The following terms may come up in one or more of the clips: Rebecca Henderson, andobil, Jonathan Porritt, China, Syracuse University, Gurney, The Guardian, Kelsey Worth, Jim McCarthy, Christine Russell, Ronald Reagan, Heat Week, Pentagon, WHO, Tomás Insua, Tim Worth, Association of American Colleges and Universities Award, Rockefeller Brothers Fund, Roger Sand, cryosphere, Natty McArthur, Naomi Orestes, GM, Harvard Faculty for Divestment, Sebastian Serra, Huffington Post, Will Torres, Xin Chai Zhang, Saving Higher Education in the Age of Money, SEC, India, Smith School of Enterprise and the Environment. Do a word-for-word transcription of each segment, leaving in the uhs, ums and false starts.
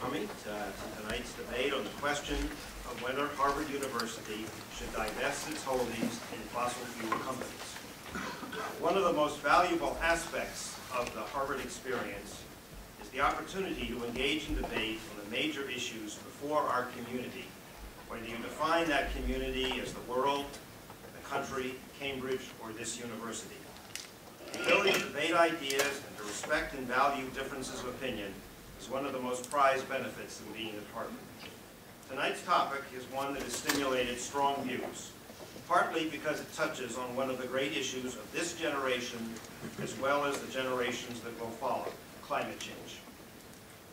coming to, to tonight's debate on the question of whether Harvard University should divest its holdings in fossil fuel companies. One of the most valuable aspects of the Harvard experience is the opportunity to engage in debate on the major issues before our community, whether you define that community as the world, the country, Cambridge, or this university. The ability to debate ideas and to respect and value differences of opinion is one of the most prized benefits in being at Harvard. Tonight's topic is one that has stimulated strong views, partly because it touches on one of the great issues of this generation as well as the generations that will follow, climate change.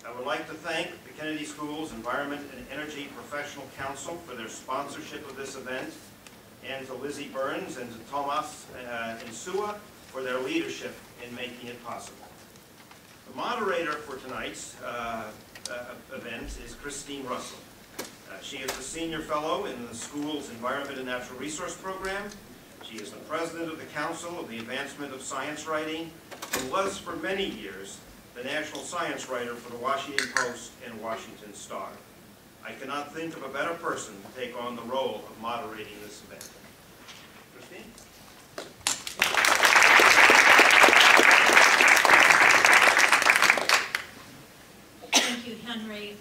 I would like to thank the Kennedy School's Environment and Energy Professional Council for their sponsorship of this event, and to Lizzie Burns and to Tomás Insua for their leadership in making it possible. The moderator for tonight's uh, uh, event is Christine Russell. Uh, she is a senior fellow in the school's Environment and Natural Resource Program. She is the president of the Council of the Advancement of Science Writing and was for many years the national science writer for the Washington Post and Washington Star. I cannot think of a better person to take on the role of moderating this event. Christine? Thank you, Henry.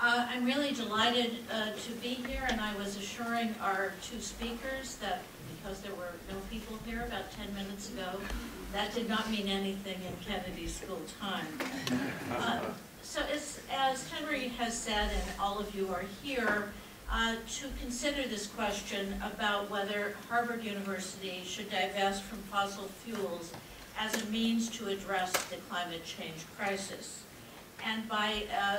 Uh, I'm really delighted uh, to be here, and I was assuring our two speakers that, because there were no people here about ten minutes ago, that did not mean anything in Kennedy School time. Uh, so as, as Henry has said, and all of you are here, uh, to consider this question about whether Harvard University should divest from fossil fuels as a means to address the climate change crisis. And by uh,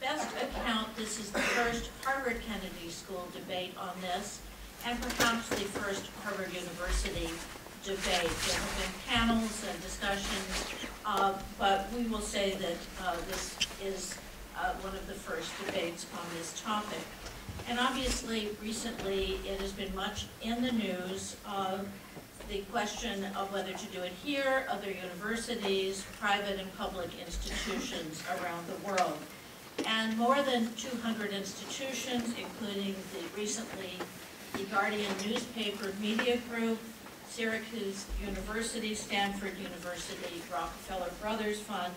best account, this is the first Harvard Kennedy School debate on this, and perhaps the first Harvard University debate. There have been panels and discussions, uh, but we will say that uh, this is uh, one of the first debates on this topic. And obviously, recently, it has been much in the news, uh, the question of whether to do it here, other universities, private and public institutions around the world. And more than two hundred institutions, including the recently The Guardian newspaper media group, Syracuse University, Stanford University, Rockefeller Brothers Fund,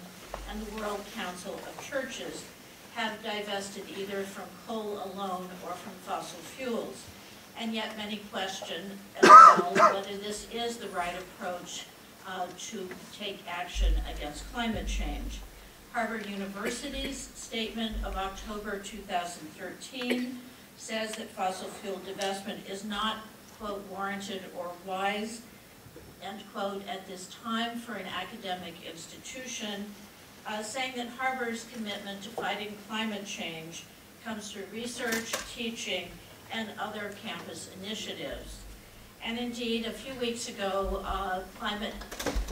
and the World Council of Churches, have divested either from coal alone or from fossil fuels. And yet many question as well whether this is the right approach uh, to take action against climate change. Harvard University's statement of October two thousand thirteen says that fossil fuel divestment is not, quote, warranted or wise, end quote, at this time for an academic institution, uh, saying that Harvard's commitment to fighting climate change comes through research, teaching, and other campus initiatives. And indeed, a few weeks ago, uh, Climate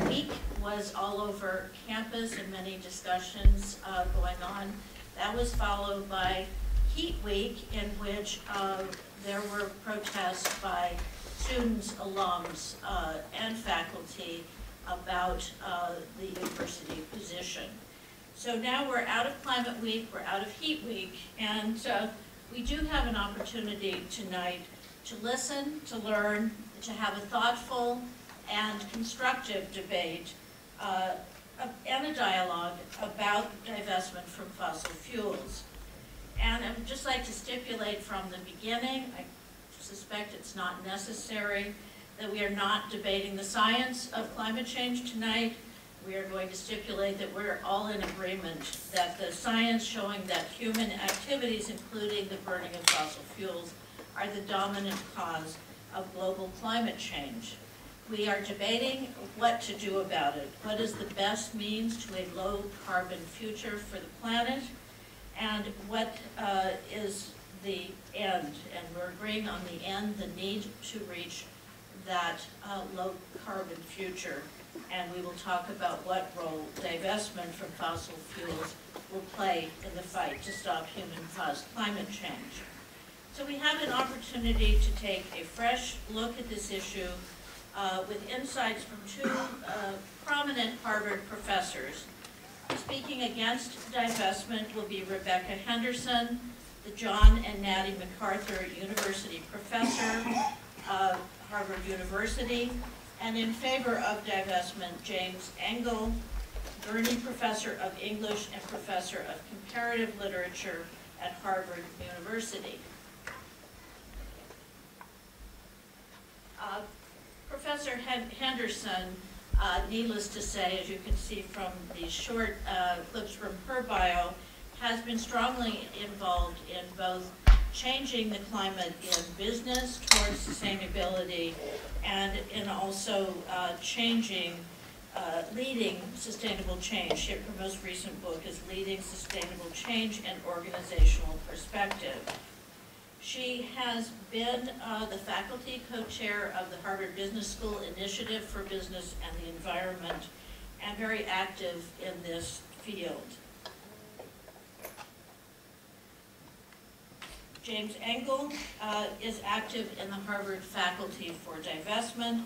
Week was all over campus and many discussions uh, going on. That was followed by Heat Week, in which uh, there were protests by students, alums, uh, and faculty about uh, the university position. So now we're out of Climate Week, we're out of Heat Week, and uh, we do have an opportunity tonight to listen, to learn, to have a thoughtful and constructive debate uh, and a dialogue about divestment from fossil fuels. And I would just like to stipulate from the beginning, I suspect it's not necessary, that we are not debating the science of climate change tonight. We are going to stipulate that we're all in agreement that the science showing that human activities, including the burning of fossil fuels, are the dominant cause of global climate change. We are debating what to do about it. What is the best means to a low carbon future for the planet? And what uh, is the end? And we're agreeing on the end, the need to reach that uh, low carbon future. And we will talk about what role divestment from fossil fuels will play in the fight to stop human-caused climate change. So we have an opportunity to take a fresh look at this issue uh, with insights from two uh, prominent Harvard professors, Speaking against divestment will be Rebecca Henderson, the John and Natty MacArthur University Professor of Harvard University, and in favor of divestment, James Engell, Gurney Professor of English and Professor of Comparative Literature at Harvard University. Uh, Professor Henderson, uh, needless to say, as you can see from these short uh, clips from her bio, has been strongly involved in both changing the climate in business towards sustainability and in also uh, changing, uh, leading sustainable change. Her most recent book is Leading Sustainable Change and Organizational Perspective. She has been uh, the faculty co-chair of the Harvard Business School Initiative for Business and the Environment, and very active in this field. James Engell uh, is active in the Harvard Faculty for Divestment.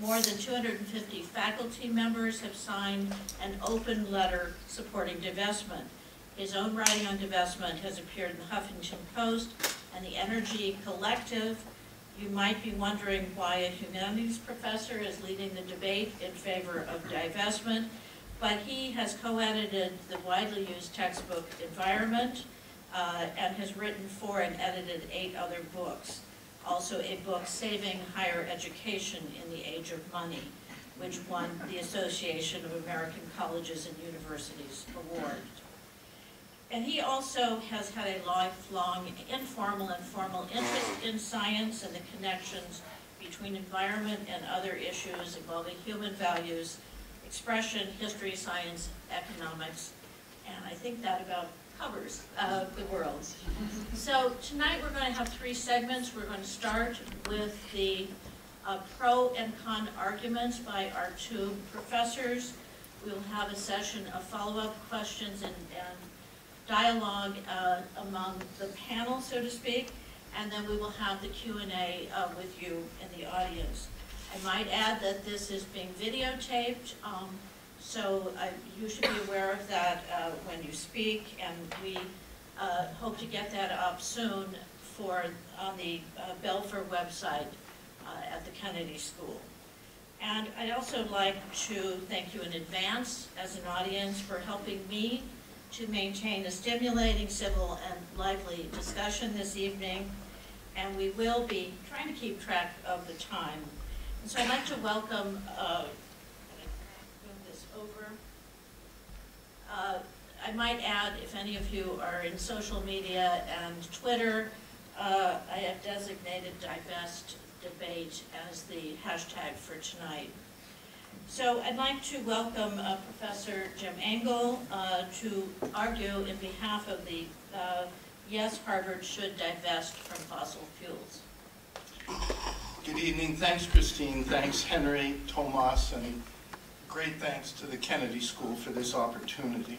More than two hundred fifty faculty members have signed an open letter supporting divestment. His own writing on divestment has appeared in the Huffington Post and the Energy Collective. You might be wondering why a humanities professor is leading the debate in favor of divestment, but he has co-edited the widely used textbook Environment, uh, and has written for and edited eight other books. Also a book, Saving Higher Education in the Age of Money, which won the Association of American Colleges and Universities Award. And he also has had a lifelong informal and formal interest in science and the connections between environment and other issues involving human values, expression, history, science, economics, and I think that about covers uh, the world. So tonight we're going to have three segments. We're going to start with the uh, pro and con arguments by our two professors. We'll have a session of follow-up questions and, and dialogue uh, among the panel, so to speak, and then we will have the Q and A uh, with you in the audience. I might add that this is being videotaped, um, so uh, you should be aware of that uh, when you speak, and we uh, hope to get that up soon for on the uh, Belfer website uh, at the Kennedy School. And I'd also like to thank you in advance as an audience for helping me to maintain a stimulating, civil, and lively discussion this evening, and we will be trying to keep track of the time. And so I'd like to welcome, uh, move this over. Uh, I might add, if any of you are in social media and Twitter, uh, I have designated divest debate as the hashtag for tonight. So I'd like to welcome uh, Professor Jim Engell uh, to argue in behalf of the uh, Yes, Harvard Should Divest from Fossil Fuels. Good evening. Thanks, Christine. Thanks, Henry, Tomás, and great thanks to the Kennedy School for this opportunity.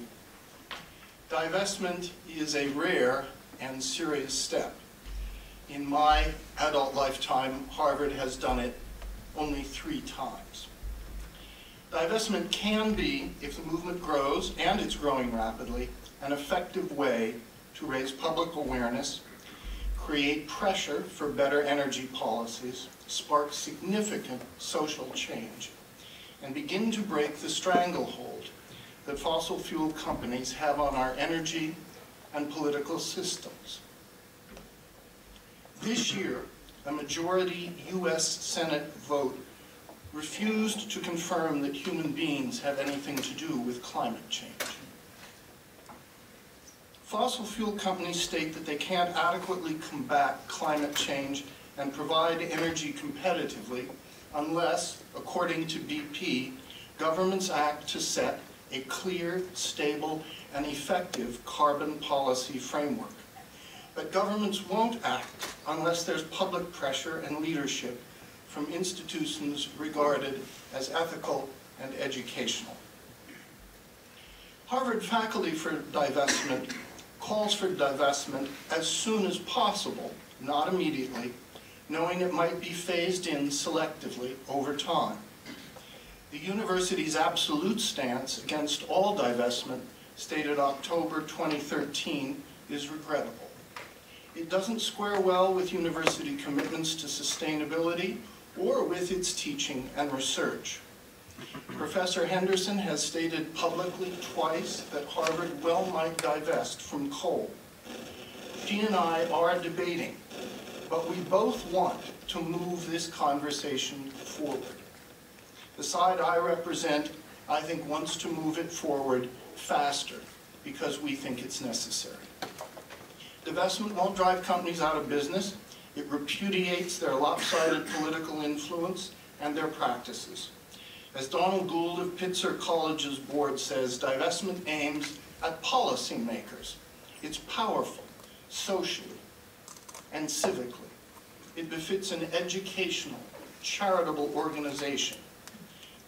Divestment is a rare and serious step. In my adult lifetime, Harvard has done it only three times. Divestment can be, if the movement grows, and it's growing rapidly, an effective way to raise public awareness, create pressure for better energy policies, spark significant social change, and begin to break the stranglehold that fossil fuel companies have on our energy and political systems. This year, a majority U S Senate vote refused to confirm that human beings have anything to do with climate change. Fossil fuel companies state that they can't adequately combat climate change and provide energy competitively unless, according to B P, governments act to set a clear, stable, and effective carbon policy framework. But governments won't act unless there's public pressure and leadership from institutions regarded as ethical and educational. Harvard Faculty for Divestment calls for divestment as soon as possible, not immediately, knowing it might be phased in selectively over time. The university's absolute stance against all divestment stated October twenty thirteen, is regrettable. It doesn't square well with university commitments to sustainability or with its teaching and research. Professor Henderson has stated publicly twice that Harvard well might divest from coal. She and I are debating, but we both want to move this conversation forward. The side I represent, I think, wants to move it forward faster because we think it's necessary. Divestment won't drive companies out of business. It repudiates their lopsided political influence and their practices. As Donald Gould of Pitzer College's board says, divestment aims at policymakers. It's powerful, socially, and civically. It befits an educational, charitable organization.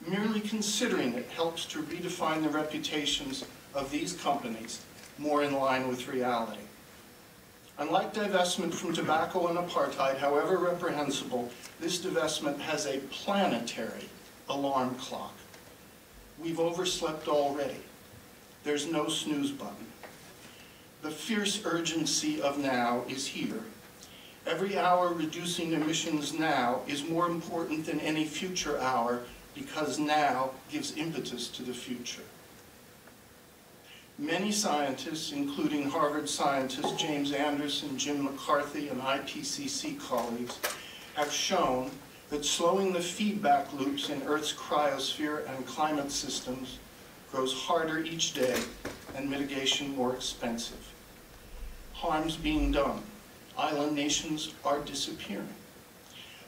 Merely considering it helps to redefine the reputations of these companies more in line with reality. Unlike divestment from tobacco and apartheid, however reprehensible, this divestment has a planetary alarm clock. We've overslept already. There's no snooze button. The fierce urgency of now is here. Every hour reducing emissions now is more important than any future hour because now gives impetus to the future. Many scientists, including Harvard scientists James Anderson, Jim McCarthy, and I P C C colleagues, have shown that slowing the feedback loops in Earth's cryosphere and climate systems grows harder each day and mitigation more expensive. Harm's being done. Island nations are disappearing.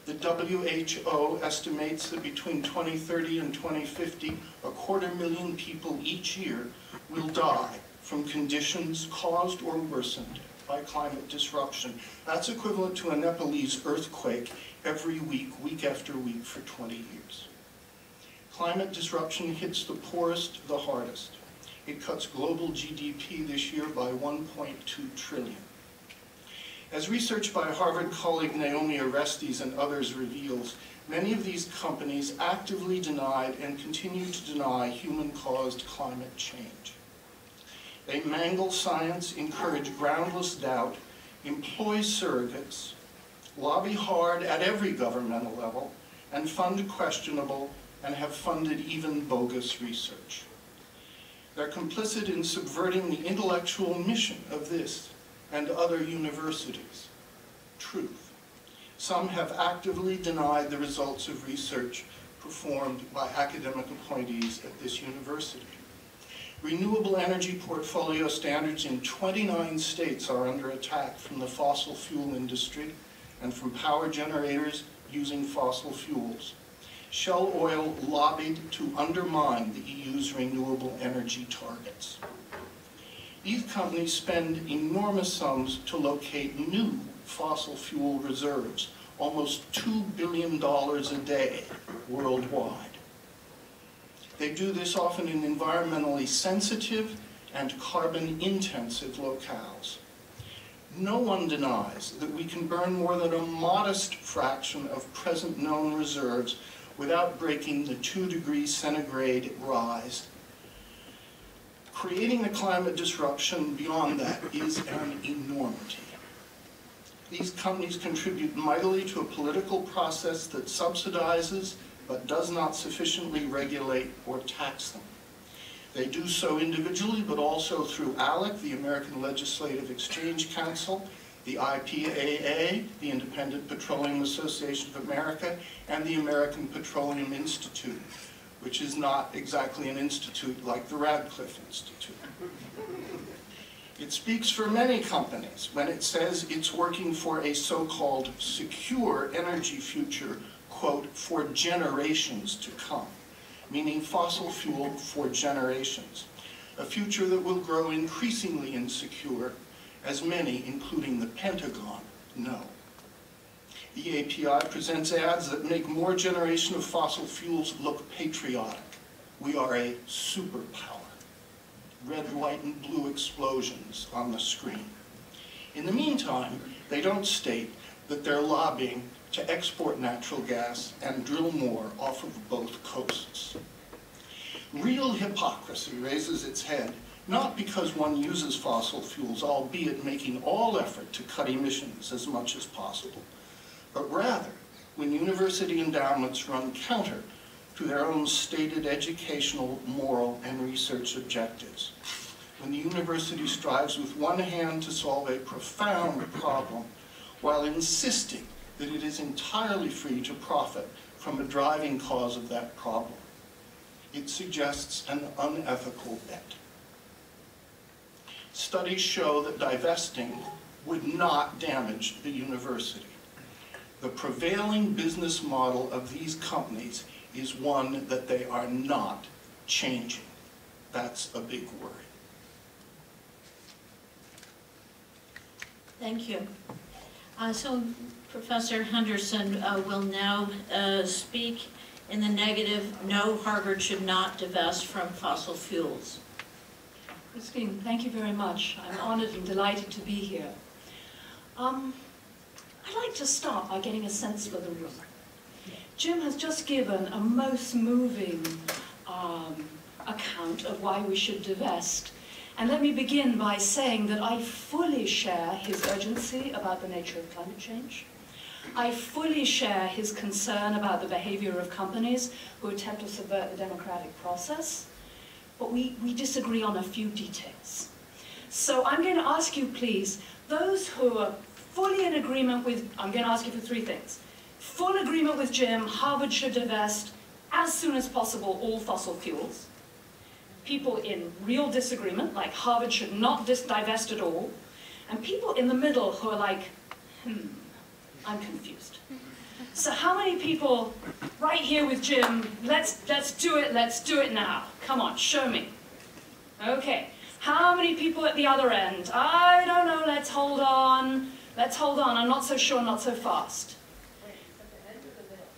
The W H O estimates that between twenty thirty and twenty fifty, a quarter million people each year will die from conditions caused or worsened by climate disruption. That's equivalent to a Nepalese earthquake every week, week after week for twenty years. Climate disruption hits the poorest the hardest. It cuts global G D P this year by one point two trillion. As research by Harvard colleague Naomi Orestes and others reveals, many of these companies actively denied and continue to deny human-caused climate change. They mangle science, encourage groundless doubt, employ surrogates, lobby hard at every governmental level, and fund questionable and have funded even bogus research. They're complicit in subverting the intellectual mission of this and other universities. Truth. Some have actively denied the results of research performed by academic appointees at this university. Renewable energy portfolio standards in twenty-nine states are under attack from the fossil fuel industry and from power generators using fossil fuels. Shell oil lobbied to undermine the E U's renewable energy targets. These companies spend enormous sums to locate new fossil fuel reserves, almost two billion dollars a day worldwide. They do this often in environmentally sensitive and carbon-intensive locales. No one denies that we can burn more than a modest fraction of present known reserves without breaking the two degrees centigrade rise. Creating a climate disruption beyond that is an enormity. These companies contribute mightily to a political process that subsidizes but does not sufficiently regulate or tax them. They do so individually but also through ALEC, the American Legislative Exchange Council, the I P A A, the Independent Petroleum Association of America, and the American Petroleum Institute, which is not exactly an institute like the Radcliffe Institute. It speaks for many companies when it says it's working for a so-called secure energy future, quote, for generations to come, meaning fossil fuel for generations, a future that will grow increasingly insecure, as many, including the Pentagon, know. The A P I presents ads that make more generation of fossil fuels look patriotic. We are a superpower. Red, white, and blue explosions on the screen. In the meantime, they don't state that they're lobbying to export natural gas and drill more off of both coasts. Real hypocrisy raises its head not because one uses fossil fuels, albeit making all effort to cut emissions as much as possible, but rather when university endowments run counter to their own stated educational, moral, and research objectives. When the university strives with one hand to solve a profound problem while insisting that it is entirely free to profit from a driving cause of that problem. It suggests an unethical bet. Studies show that divesting would not damage the university. The prevailing business model of these companies is one that they are not changing. That's a big worry. Thank you. Uh, so Professor Henderson uh, will now uh, speak in the negative, no, Harvard should not divest from fossil fuels. Christine, thank you very much. I'm honored and delighted to be here. Um, I'd like to start by getting a sense for the room. Jim has just given a most moving um, account of why we should divest. And let me begin by saying that I fully share his urgency about the nature of climate change. I fully share his concern about the behavior of companies who attempt to subvert the democratic process. But we, we disagree on a few details. So I'm going to ask you, please, those who are fully in agreement with, I'm going to ask you for three things. Full agreement with Jim, Harvard should divest as soon as possible all fossil fuels. People in real disagreement, like Harvard should not divest at all. And people in the middle who are like, hmm, I'm confused. So how many people right here with Jim, let's, let's do it, let's do it now. Come on, show me. Okay, how many people at the other end? I don't know, let's hold on. Let's hold on, I'm not so sure, not so fast.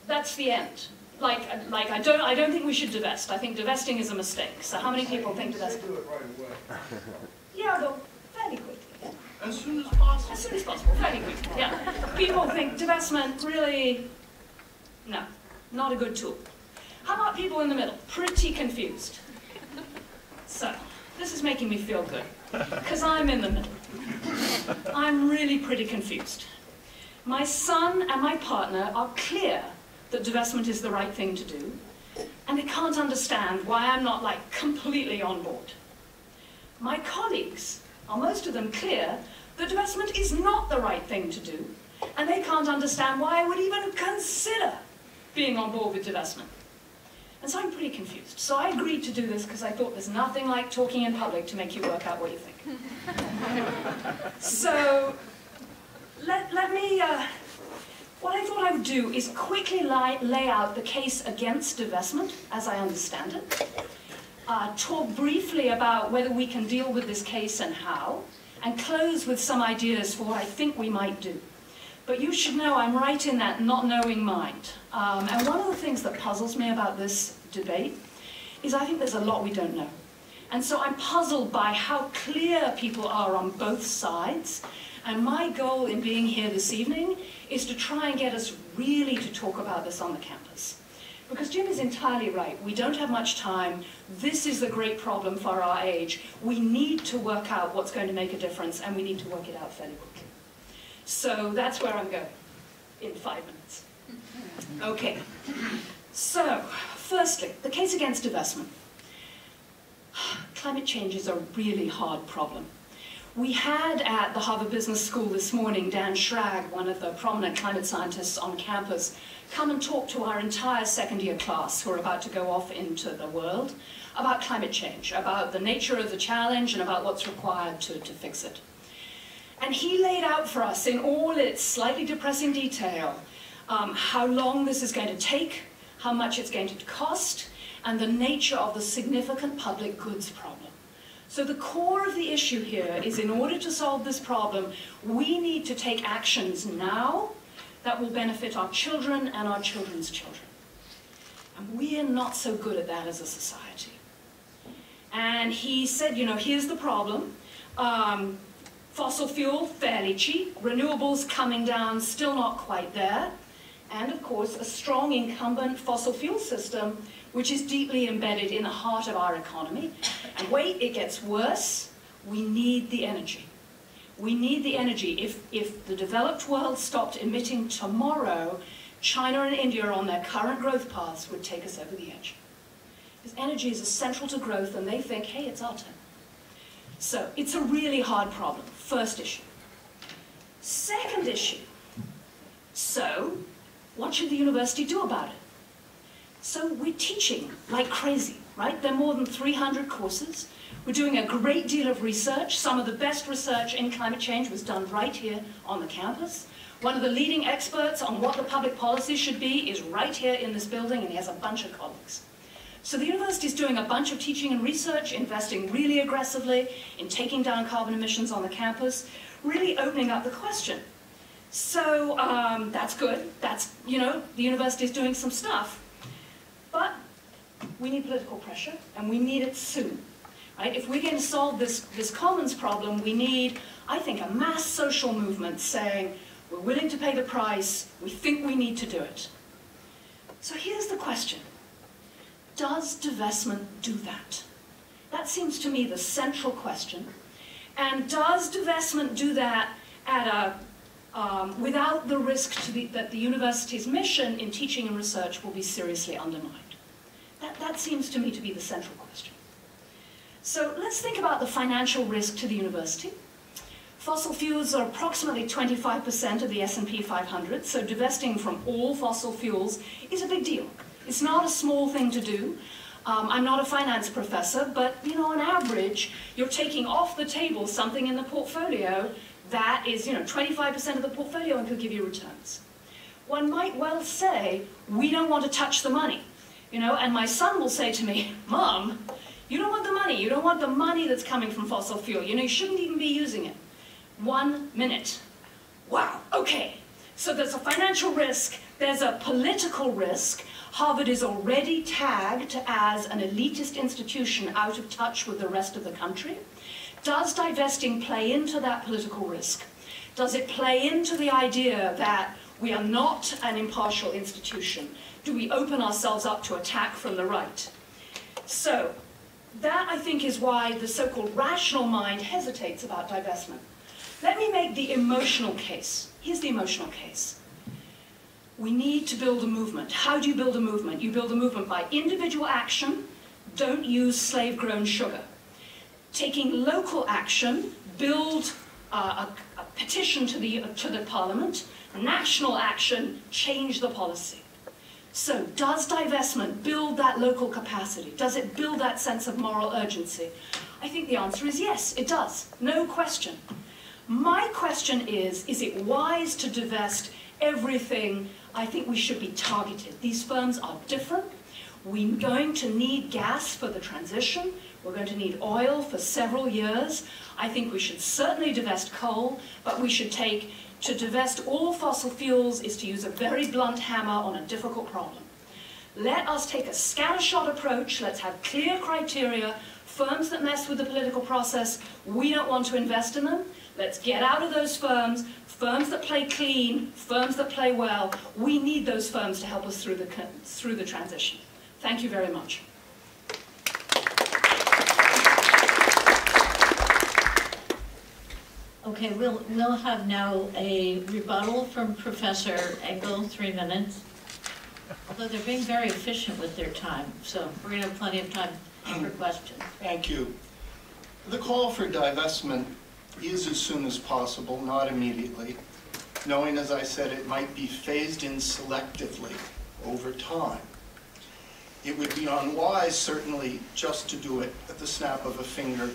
That's the end. Like, like I don't, I don't think we should divest. I think divesting is a mistake. So how many people think divest? Do it right away. Yeah, but fairly quickly. As soon as possible. As soon as possible, fairly quickly. Yeah. People think divestment really, no, not a good tool. How about people in the middle? Pretty confused. So this is making me feel good because I'm in the middle. I'm really pretty confused. My son and my partner are clear that divestment is the right thing to do, and they can't understand why I'm not like completely on board. My colleagues are most of them clear that divestment is not the right thing to do, and they can't understand why I would even consider being on board with divestment. And so I'm pretty confused. So I agreed to do this because I thought there's nothing like talking in public to make you work out what you think. So, Let, let me, uh, what I thought I would do is quickly lay, lay out the case against divestment, as I understand it, uh, talk briefly about whether we can deal with this case and how, and close with some ideas for what I think we might do. But you should know I'm right in that not knowing mind. Um, and one of the things that puzzles me about this debate is I think there's a lot we don't know. And so I'm puzzled by how clear people are on both sides. And my goal in being here this evening is to try and get us really to talk about this on the campus. Because Jim is entirely right. We don't have much time. This is the great problem for our age. We need to work out what's going to make a difference, and we need to work it out fairly quickly. So that's where I'm going in five minutes. Okay. So, firstly, the case against divestment. Climate change is a really hard problem. We had at the Harvard Business School this morning, Dan Schrag, one of the prominent climate scientists on campus, come and talk to our entire second year class who are about to go off into the world about climate change, about the nature of the challenge and about what's required to, to fix it. And he laid out for us in all its slightly depressing detail um, how long this is going to take, how much it's going to cost, and the nature of the significant public goods problem. So the core of the issue here is in order to solve this problem, we need to take actions now that will benefit our children and our children's children. And we are not so good at that as a society. And he said, you know, here's the problem. Um, fossil fuel, fairly cheap. Renewables coming down, still not quite there. and of course a strong incumbent fossil fuel system which is deeply embedded in the heart of our economy. And wait, it gets worse. We need the energy. We need the energy. If, if the developed world stopped emitting tomorrow, China and India on their current growth paths would take us over the edge. Because energy is essential to growth and they think, hey, it's our turn. So it's a really hard problem, first issue. Second issue, so what should the university do about it? So we're teaching like crazy, right? There are more than three hundred courses. We're doing a great deal of research. Some of the best research in climate change was done right here on the campus. One of the leading experts on what the public policy should be is right here in this building, and he has a bunch of colleagues. So the university is doing a bunch of teaching and research, investing really aggressively in taking down carbon emissions on the campus, really opening up the question. So um, that's good. That's, you know, the university is doing some stuff. But we need political pressure, and we need it soon. Right? If we're going to solve this, this commons problem, we need, I think, a mass social movement saying, we're willing to pay the price, we think we need to do it. So here's the question. Does divestment do that? That seems to me the central question. And does divestment do that at a, um, without the risk to the, that the university's mission in teaching and research will be seriously undermined? That, that seems to me to be the central question. So let's think about the financial risk to the university. Fossil fuels are approximately twenty-five percent of the S and P five hundred, so divesting from all fossil fuels is a big deal. It's not a small thing to do. Um, I'm not a finance professor, but you know, on average, you're taking off the table something in the portfolio that is, you know, twenty-five percent of the portfolio and could give you returns. One might well say, we don't want to touch the money, you know. And my son will say to me, Mom, you don't want the money. You don't want the money that's coming from fossil fuel. You know, you shouldn't even be using it. One minute. Wow, okay. So there's a financial risk, there's a political risk. Harvard is already tagged as an elitist institution out of touch with the rest of the country. Does divesting play into that political risk? Does it play into the idea that we are not an impartial institution? Do we open ourselves up to attack from the right? So that, I think, is why the so-called rational mind hesitates about divestment. Let me make the emotional case. Here's the emotional case. We need to build a movement. How do you build a movement? You build a movement by individual action. Don't use slave-grown sugar. Taking local action, build uh, a, a petition to the, uh, to the parliament. National action, change the policy. So does divestment build that local capacity? Does it build that sense of moral urgency? I think the answer is yes, it does. No question. My question is, is it wise to divest everything? I think we should be targeted. These firms are different. We're going to need gas for the transition. We're going to need oil for several years. I think we should certainly divest coal, but we should take, to divest all fossil fuels is to use a very blunt hammer on a difficult problem. Let us take a scattershot approach. Let's have clear criteria. Firms that mess with the political process, we don't want to invest in them. Let's get out of those firms, firms that play clean, firms that play well. We need those firms to help us through the, through the transition. Thank you very much. Okay, we'll, we'll have now a rebuttal from Professor Engell, three minutes. Although they're being very efficient with their time, so we're gonna have plenty of time for questions. Thank you. The call for divestment is as soon as possible, not immediately, knowing, as I said, it might be phased in selectively over time. It would be unwise, certainly, just to do it at the snap of a finger.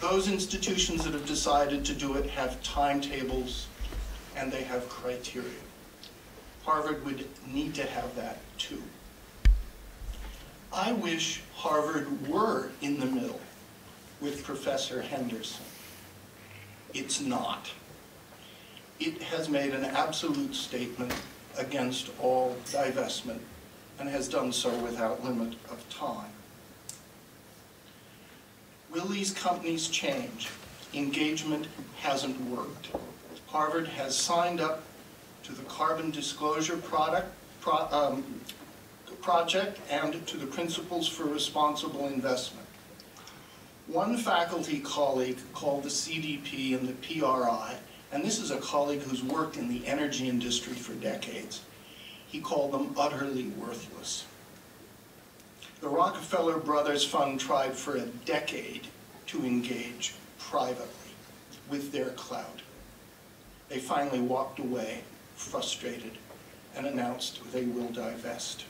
Those institutions that have decided to do it have timetables and they have criteria. Harvard would need to have that too. I wish Harvard were in the middle with Professor Henderson. It's not. It has made an absolute statement against all divestment and has done so without limit of time. Will these companies change? Engagement hasn't worked. Harvard has signed up to the Carbon Disclosure product, pro, um, Project and to the Principles for Responsible Investment. One faculty colleague called the C D P and the P R I, and this is a colleague who's worked in the energy industry for decades, he called them utterly worthless. The Rockefeller Brothers Fund tried for a decade to engage privately with their clout. They finally walked away, frustrated, and announced they will divest.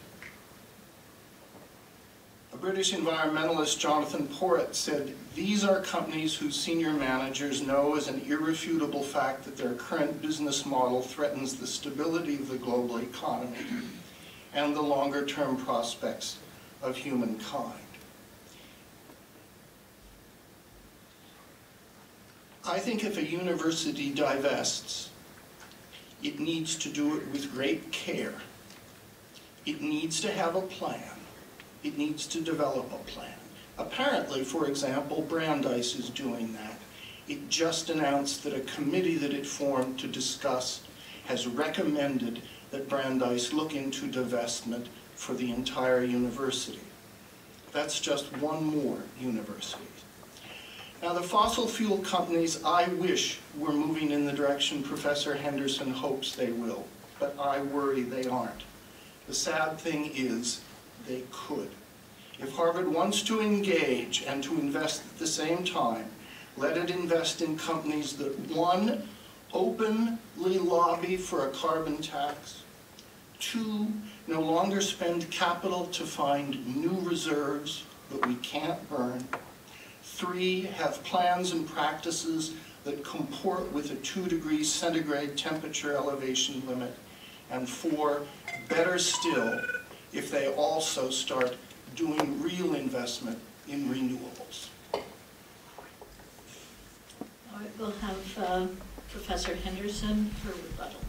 A British environmentalist, Jonathan Porritt, said, "These are companies whose senior managers know as an irrefutable fact that their current business model threatens the stability of the global economy and the longer-term prospects of humankind." I think if a university divests, it needs to do it with great care. It needs to have a plan. It needs to develop a plan. Apparently, for example, Brandeis is doing that. It just announced that a committee that it formed to discuss has recommended that Brandeis look into divestment for the entire university. That's just one more university. Now, the fossil fuel companies, I wish, were moving in the direction Professor Henderson hopes they will, but I worry they aren't. The sad thing is, they could. If Harvard wants to engage and to invest at the same time, let it invest in companies that, one, openly lobby for a carbon tax, two, no longer spend capital to find new reserves that we can't burn, three, have plans and practices that comport with a two degrees centigrade temperature elevation limit, and four, better still, if they also start doing real investment in renewables. All right, we'll have uh, Professor Henderson for rebuttal.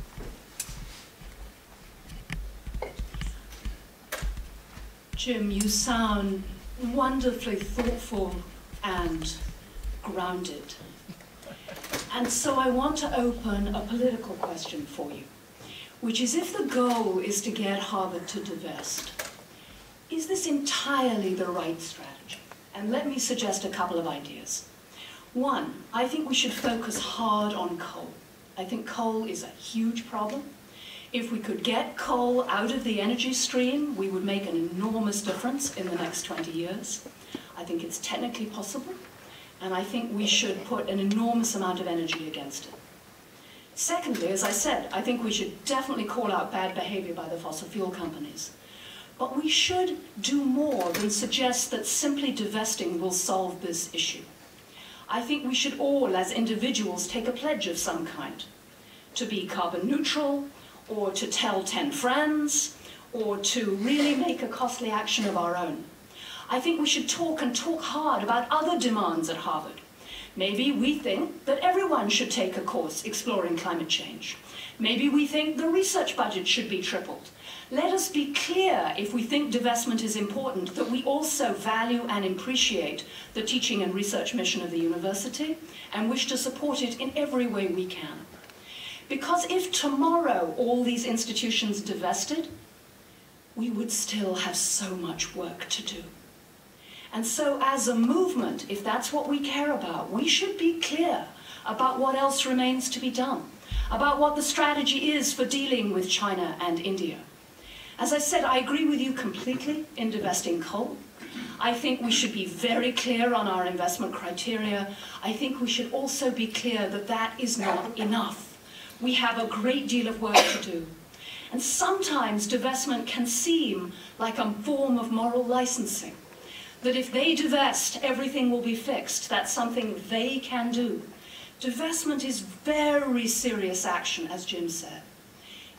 Jim, you sound wonderfully thoughtful and grounded. And so I want to open a political question for you, which is, if the goal is to get Harvard to divest, is this entirely the right strategy? And let me suggest a couple of ideas. One, I think we should focus hard on coal. I think coal is a huge problem. If we could get coal out of the energy stream, we would make an enormous difference in the next twenty years. I think it's technically possible, and I think we should put an enormous amount of energy against it. Secondly, as I said, I think we should definitely call out bad behavior by the fossil fuel companies. But we should do more than suggest that simply divesting will solve this issue. I think we should all, as individuals, take a pledge of some kind, to be carbon neutral, or to tell ten friends, or to really make a costly action of our own. I think we should talk and talk hard about other demands at Harvard. Maybe we think that everyone should take a course exploring climate change. Maybe we think the research budget should be tripled. Let us be clear, if we think divestment is important, that we also value and appreciate the teaching and research mission of the university and wish to support it in every way we can. Because if tomorrow all these institutions divested, we would still have so much work to do. And so as a movement, if that's what we care about, we should be clear about what else remains to be done, about what the strategy is for dealing with China and India. As I said, I agree with you completely in divesting coal. I think we should be very clear on our investment criteria. I think we should also be clear that that is not enough. We have a great deal of work to do. And sometimes divestment can seem like a form of moral licensing, that if they divest, everything will be fixed. That's something they can do. Divestment is very serious action, as Jim said.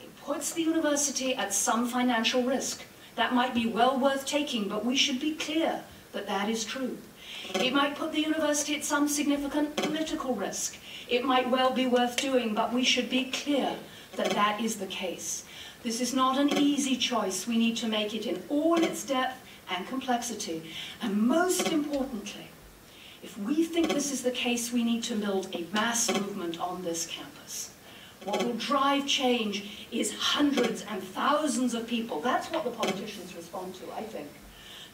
It puts the university at some financial risk. That might be well worth taking, but we should be clear that that is true. It might put the university at some significant political risk. It might well be worth doing, but we should be clear that that is the case. This is not an easy choice. We need to make it in all its depth and complexity. And most importantly, if we think this is the case, we need to build a mass movement on this campus. What will drive change is hundreds and thousands of people. That's what the politicians respond to, I think.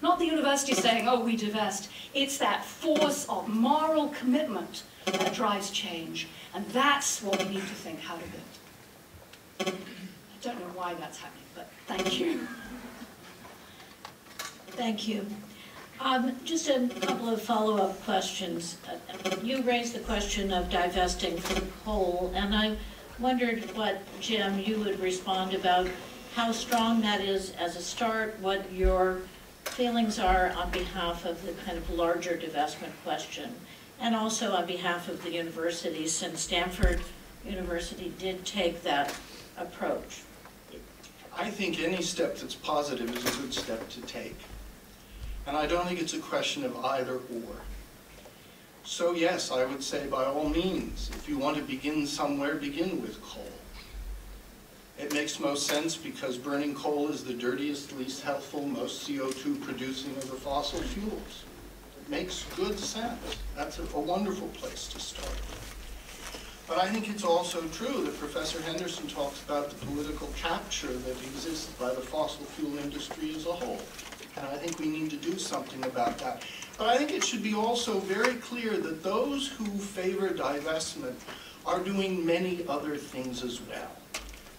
Not the university saying, oh, we divest. It's that force of moral commitment that drives change. And that's what we need to think how to build. I don't know why that's happening, but thank you. Thank you. Um, just a couple of follow-up questions. Uh, you raised the question of divesting from coal, and I wondered what, Jim, you would respond about how strong that is as a start, what your feelings are on behalf of the kind of larger divestment question, and also on behalf of the university, since Stanford University did take that approach. I think any step that's positive is a good step to take. And I don't think it's a question of either or. So yes, I would say by all means, if you want to begin somewhere, begin with coal. It makes most sense because burning coal is the dirtiest, least healthful, most C O two producing of the fossil fuels. It makes good sense. That's a, a wonderful place to start. But I think it's also true that Professor Henderson talks about the political capture that exists by the fossil fuel industry as a whole. And I think we need to do something about that. But I think it should be also very clear that those who favor divestment are doing many other things as well.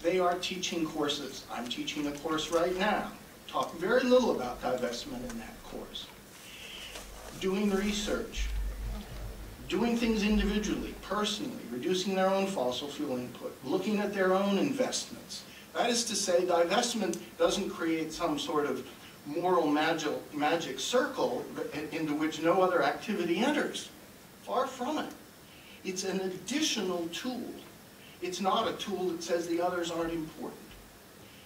They are teaching courses. I'm teaching a course right now. Talk very little about divestment in that course. Doing research. Doing things individually, personally, reducing their own fossil fuel input, looking at their own investments. That is to say, divestment doesn't create some sort of moral magic, magic circle into which no other activity enters. Far from it. It's an additional tool. It's not a tool that says the others aren't important.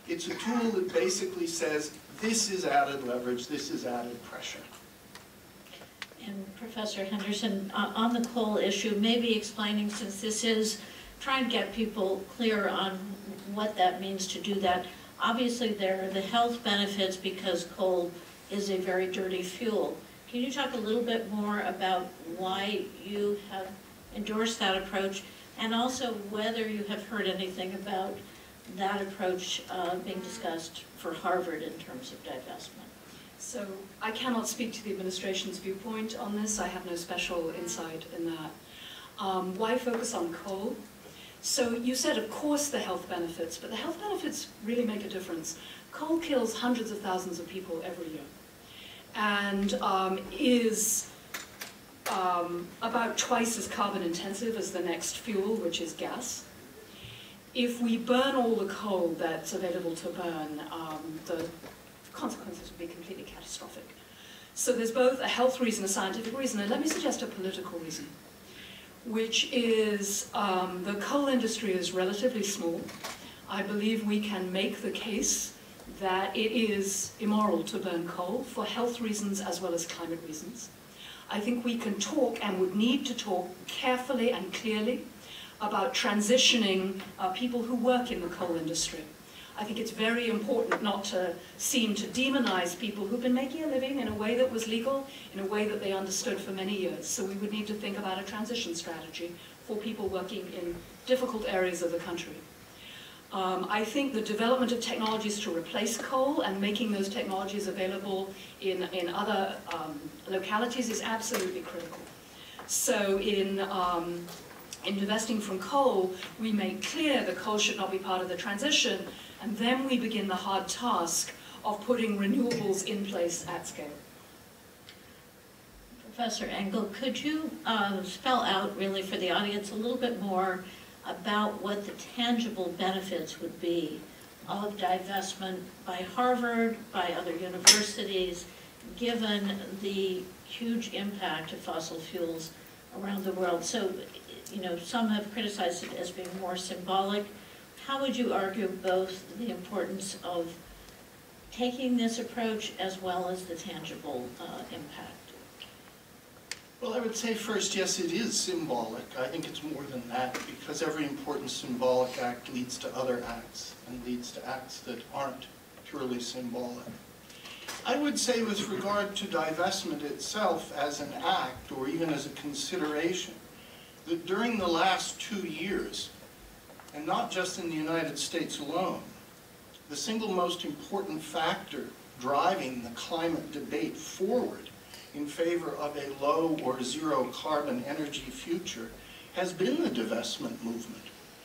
It's a tool that basically says, this is added leverage, this is added pressure. And Professor Henderson, uh, on the coal issue, maybe explaining, since this is trying to get people clear on what that means to do that. Obviously, there are the health benefits because coal is a very dirty fuel. Can you talk a little bit more about why you have endorsed that approach, and also whether you have heard anything about that approach uh, being discussed for Harvard in terms of divestment? So I cannot speak to the administration's viewpoint on this. I have no special insight in that. Um, why focus on coal? So you said, of course, the health benefits, but the health benefits really make a difference. Coal kills hundreds of thousands of people every year and um, is um, about twice as carbon intensive as the next fuel, which is gas. If we burn all the coal that's available to burn, um, the consequences would be completely catastrophic. So there's both a health reason, a scientific reason, and let me suggest a political reason, which is um, the coal industry is relatively small. I believe we can make the case that it is immoral to burn coal for health reasons as well as climate reasons. I think we can talk and would need to talk carefully and clearly about transitioning uh, people who work in the coal industry. I think it's very important not to seem to demonize people who've been making a living in a way that was legal, in a way that they understood for many years. So we would need to think about a transition strategy for people working in difficult areas of the country. Um, I think the development of technologies to replace coal and making those technologies available in, in other um, localities is absolutely critical. So in um, in divesting from coal, we make clear that coal should not be part of the transition, and then we begin the hard task of putting renewables in place at scale. Professor Engell, could you uh, spell out really for the audience a little bit more about what the tangible benefits would be of divestment by Harvard, by other universities, given the huge impact of fossil fuels around the world? So, you know, some have criticized it as being more symbolic. How would you argue both the importance of taking this approach as well as the tangible uh, impact? Well, I would say first, yes, it is symbolic. I think it's more than that, because every important symbolic act leads to other acts and leads to acts that aren't purely symbolic. I would say with regard to divestment itself as an act or even as a consideration, that during the last two years, and not just in the United States alone. The single most important factor driving the climate debate forward in favor of a low or zero carbon energy future has been the divestment movement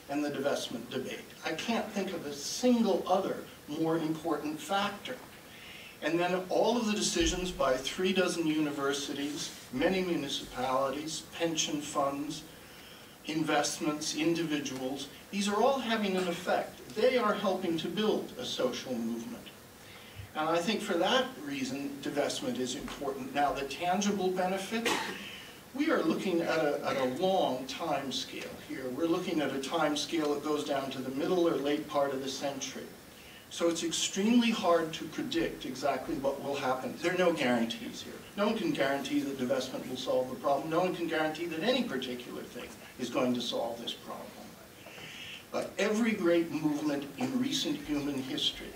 and the divestment debate. I can't think of a single other more important factor. And then all of the decisions by three dozen universities, many municipalities, pension funds, investments, individuals, these are all having an effect. They are helping to build a social movement. And I think for that reason, divestment is important. Now, the tangible benefits, we are looking at a, at a long time scale here. We're looking at a time scale that goes down to the middle or late part of the century. So it's extremely hard to predict exactly what will happen. There are no guarantees here. No one can guarantee that divestment will solve the problem. No one can guarantee that any particular thing is going to solve this problem. But every great movement in recent human history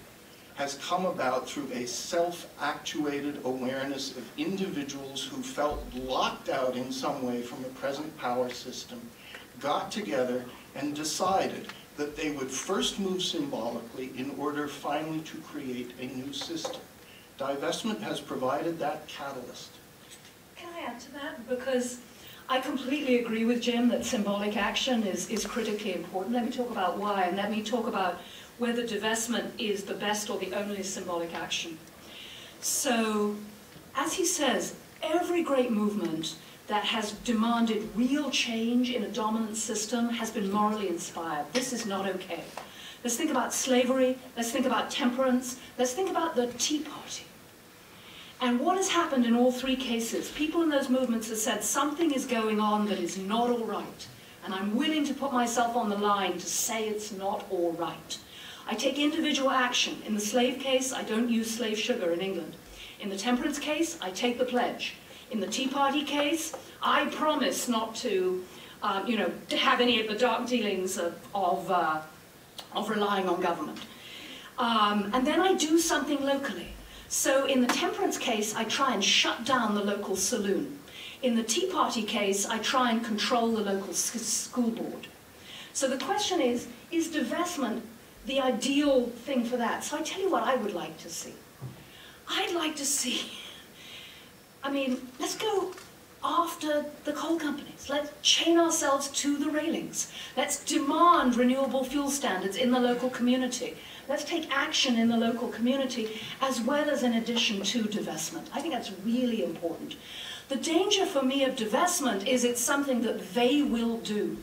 has come about through a self-actuated awareness of individuals who felt locked out in some way from the present power system, got together and decided that they would first move symbolically in order finally to create a new system. Divestment has provided that catalyst. Can I add to that? Because I completely agree with Jim that symbolic action is, is critically important. Let me talk about why, and let me talk about whether divestment is the best or the only symbolic action. So, as he says, every great movement that has demanded real change in a dominant system has been morally inspired. This is not okay. Let's think about slavery, let's think about temperance, let's think about the Tea Party. And what has happened in all three cases? People in those movements have said something is going on that is not all right, and I'm willing to put myself on the line to say it's not all right. I take individual action. In the slave case, I don't use slave sugar in England. In the temperance case, I take the pledge. In the Tea Party case, I promise not to, um, you know, to have any of the dark dealings of of, uh, of relying on government. Um, and then I do something locally. So in the temperance case, I try and shut down the local saloon. In the Tea Party case, I try and control the local school board. So the question is, is divestment the ideal thing for that? So I tell you what I would like to see. I'd like to see... I mean, let's go after the coal companies. Let's chain ourselves to the railings. Let's demand renewable fuel standards in the local community. Let's take action in the local community as well as in addition to divestment. I think that's really important. The danger for me of divestment is it's something that they will do.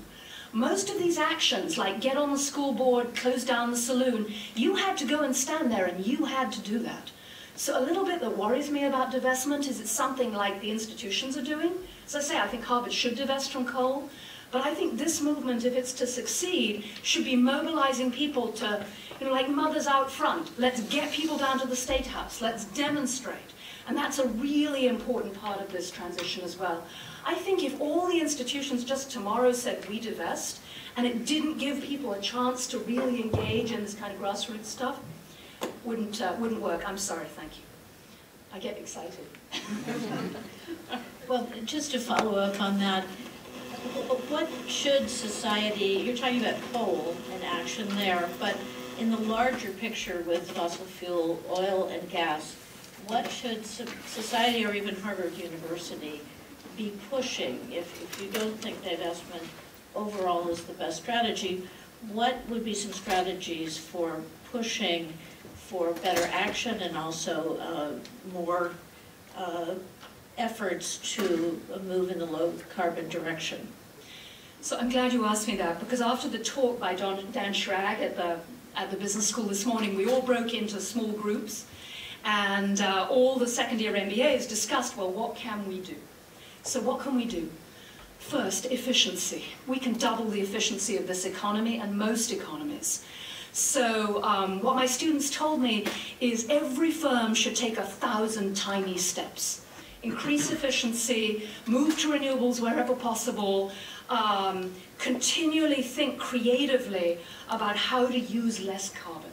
Most of these actions, like get on the school board, close down the saloon, you had to go and stand there and you had to do that. So a little bit that worries me about divestment is it's something like the institutions are doing. As I say, I think Harvard should divest from coal, but I think this movement, if it's to succeed, should be mobilizing people to, you know, like mothers out front, let's get people down to the State House, let's demonstrate. And that's a really important part of this transition as well. I think if all the institutions just tomorrow said we divest, and it didn't give people a chance to really engage in this kind of grassroots stuff, Wouldn't, uh, wouldn't work. I'm sorry, thank you. I get excited. Well, just to follow up on that, what should society, you're talking about coal and action there, but in the larger picture with fossil fuel, oil and gas, what should society or even Harvard University be pushing if, if you don't think divestment overall is the best strategy? What would be some strategies for pushing for better action and also uh, more uh, efforts to move in the low carbon direction? So I'm glad you asked me that, because after the talk by Don, Dan Schrag at the, at the business school this morning, we all broke into small groups and uh, all the second year M B As discussed, well, what can we do? So what can we do? First, efficiency. We can double the efficiency of this economy and most economies. So um, what my students told me is every firm should take a thousand tiny steps. Increase efficiency, move to renewables wherever possible, um, continually think creatively about how to use less carbon.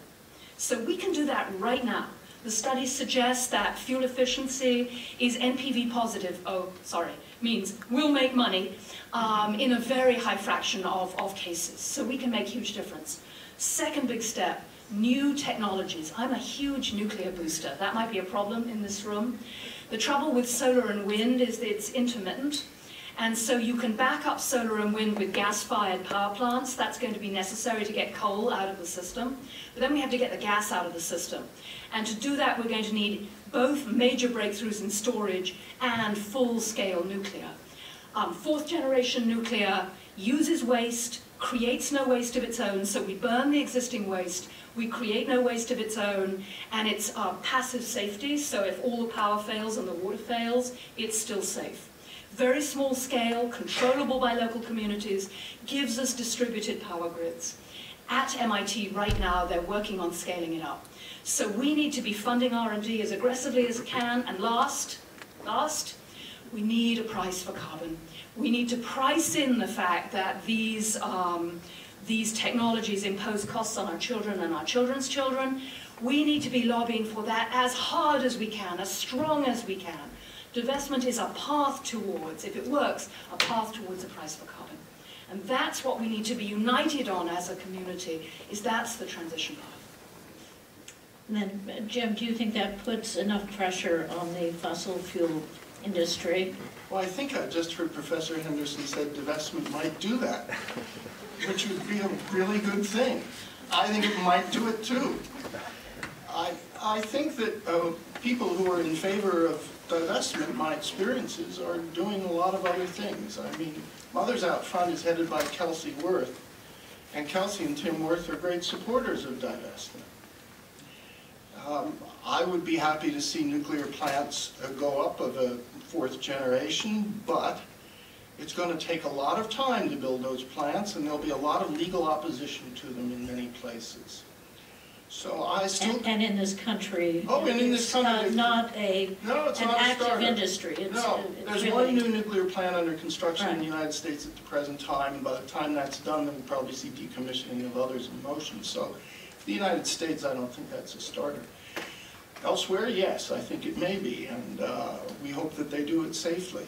So we can do that right now. The study suggests that fuel efficiency is N P V positive, oh, sorry, means we'll make money um, in a very high fraction of, of cases. So we can make a huge difference. Second big step, new technologies. I'm a huge nuclear booster. That might be a problem in this room. The trouble with solar and wind is that it's intermittent. And so you can back up solar and wind with gas-fired power plants. That's going to be necessary to get coal out of the system. But then we have to get the gas out of the system. And to do that, we're going to need both major breakthroughs in storage and full-scale nuclear. Um, fourth-generation nuclear uses waste, creates no waste of its own, so we burn the existing waste, we create no waste of its own, and it's uh, passive safety, so if all the power fails and the water fails, it's still safe. Very small scale, controllable by local communities, gives us distributed power grids. At M I T right now, they're working on scaling it up. So we need to be funding R and D as aggressively as we can. And last, last, we need a price for carbon. We need to price in the fact that these, um, these technologies impose costs on our children and our children's children. We need to be lobbying for that as hard as we can, as strong as we can. Divestment is a path towards, if it works, a path towards a price for carbon. And that's what we need to be united on as a community, is that's the transition path. And then, Jim, do you think that puts enough pressure on the fossil fuel industry? Well, I think I just heard Professor Henderson said divestment might do that, which would be a really good thing. I think it might do it, too. I, I think that uh, people who are in favor of divestment, my experiences, are doing a lot of other things. I mean, Mothers Out Front is headed by Kelsey Worth, and Kelsey and Tim Worth are great supporters of divestment. Um, I would be happy to see nuclear plants uh, go up of a fourth generation, but it's going to take a lot of time to build those plants, and there'll be a lot of legal opposition to them in many places. So I still and, and in this country, oh, and in this country, it's not a no, it's an not active industry. It's, no, it's there's really one new nuclear plant under construction right. in the United States at the present time, and by the time that's done, then we'll probably see decommissioning of others in motion. So, the United States, I don't think that's a starter. Elsewhere, yes, I think it may be, and uh, we hope that they do it safely.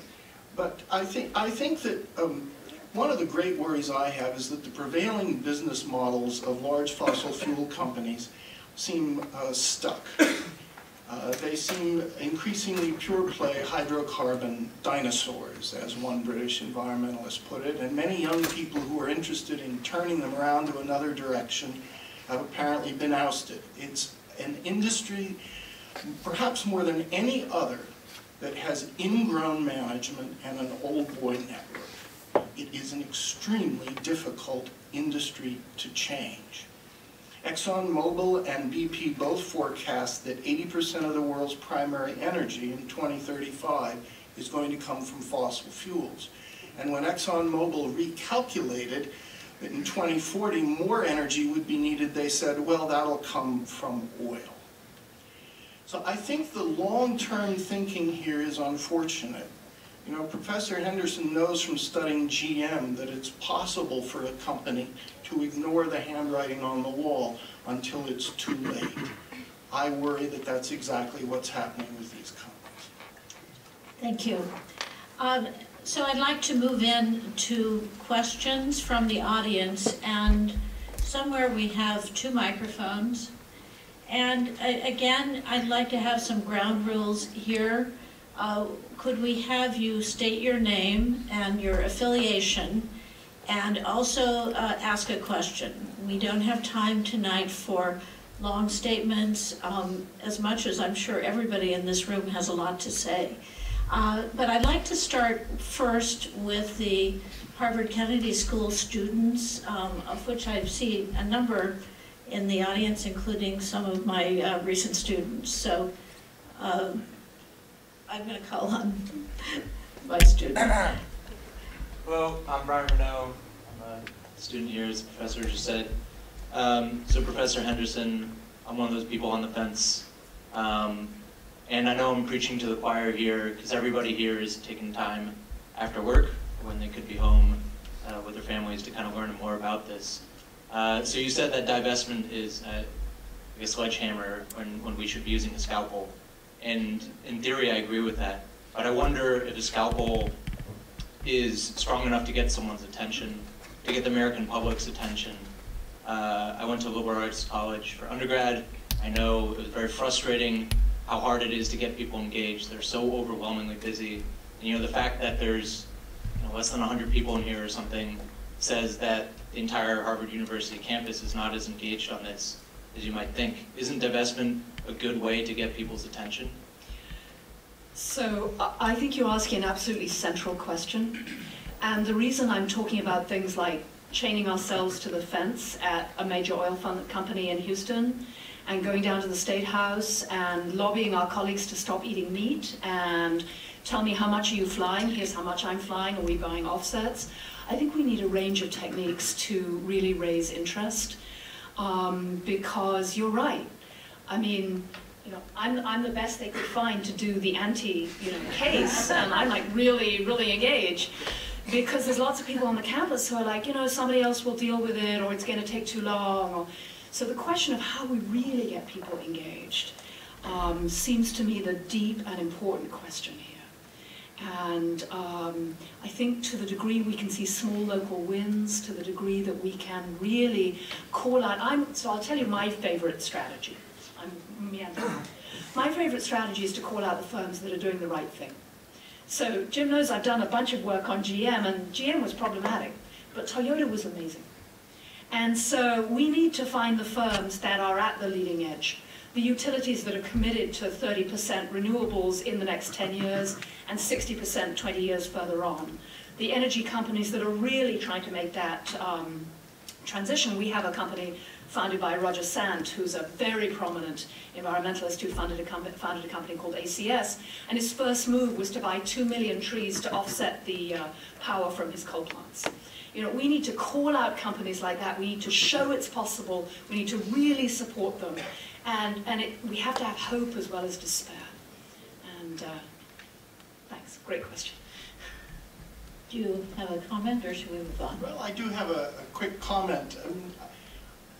But I think I think that. Um, One of the great worries I have is that the prevailing business models of large fossil fuel companies seem uh, stuck. Uh, they seem increasingly pure play hydrocarbon dinosaurs, as one British environmentalist put it, and many young people who are interested in turning them around to another direction have apparently been ousted. It's an industry, perhaps more than any other, that has ingrown management and an old boy network. It is an extremely difficult industry to change. ExxonMobil and B P both forecast that eighty percent of the world's primary energy in twenty thirty-five is going to come from fossil fuels. And when ExxonMobil recalculated that in twenty forty more energy would be needed, they said, well, that'll come from oil. So I think the long-term thinking here is unfortunate. You know, Professor Henderson knows from studying G M that it's possible for a company to ignore the handwriting on the wall until it's too late. I worry that that's exactly what's happening with these companies. Thank you. Um, so I'd like to move in to questions from the audience. And somewhere we have two microphones. And uh, again, I'd like to have some ground rules here. Uh, could we have you state your name and your affiliation and also uh, ask a question? We don't have time tonight for long statements, um, as much as I'm sure everybody in this room has a lot to say. Uh, but I'd like to start first with the Harvard Kennedy School students, um, of which I see a number in the audience, including some of my uh, recent students. So. Uh, I'm going to call on my student. Hello, I'm Brian Renaud. I'm a student here, as the professor just said. Um, so Professor Henderson, I'm one of those people on the fence. Um, and I know I'm preaching to the choir here, because everybody here is taking time after work, when they could be home uh, with their families, to kind of learn more about this. Uh, so you said that divestment is, uh, a sledgehammer when, when we should be using a scalpel. And in theory, I agree with that. But I wonder if a scalpel is strong enough to get someone's attention, to get the American public's attention. Uh, I went to a liberal arts college for undergrad. I know it was very frustrating how hard it is to get people engaged. They're so overwhelmingly busy. And, you know, the fact that there's you know, less than one hundred people in here or something says that the entire Harvard University campus is not as engaged on this as you might think. Isn't divestment a good way to get people's attention? So I think you're asking an absolutely central question. And the reason I'm talking about things like chaining ourselves to the fence at a major oil fund company in Houston and going down to the State House and lobbying our colleagues to stop eating meat and tell me how much are you flying, here's how much I'm flying, are we buying offsets? I think we need a range of techniques to really raise interest um, because you're right. I mean, you know, I'm, I'm the best they could find to do the anti you know, case and I'm like really, really engaged. Because there's lots of people on the campus who are like, you know, somebody else will deal with it, or it's going to take too long. Or... So the question of how we really get people engaged um, seems to me the deep and important question here. And um, I think to the degree we can see small local wins, to the degree that we can really call out. I'm, so I'll tell you my favorite strategy. I'm, yeah, my favorite strategy is to call out the firms that are doing the right thing. So Jim knows I've done a bunch of work on G M, and G M was problematic, but Toyota was amazing. And so we need to find the firms that are at the leading edge, the utilities that are committed to thirty percent renewables in the next ten years and sixty percent twenty years further on, the energy companies that are really trying to make that um, transition. We have a company founded by Roger Sand, who's a very prominent environmentalist who founded a, com founded a company called A C S, and his first move was to buy two million trees to offset the uh, power from his coal plants. You know, we need to call out companies like that. We need to show it's possible. We need to really support them. And, and it, we have to have hope as well as despair. And uh, thanks, great question. Do you have a comment or should we move on? Well, I do have a, a quick comment. Um,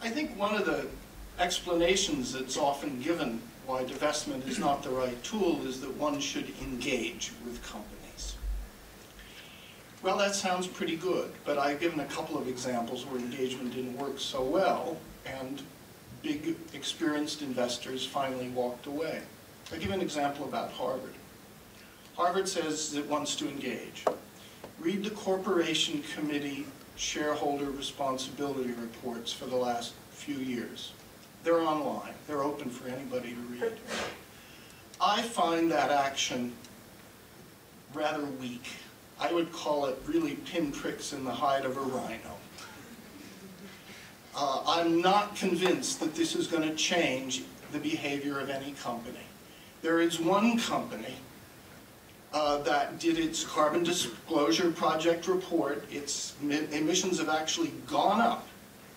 I think one of the explanations that's often given why divestment is not the right tool is that one should engage with companies. Well, that sounds pretty good, but I've given a couple of examples where engagement didn't work so well, and big, experienced investors finally walked away. I'll give an example about Harvard. Harvard says it wants to engage. Read the Corporation Committee shareholder responsibility reports for the last few years. They're online. They're open for anybody to read. I find that action rather weak. I would call it really pinpricks in the hide of a rhino. Uh, I'm not convinced that this is going to change the behavior of any company. There is one company Uh, that did its Carbon Disclosure Project report. Its emissions have actually gone up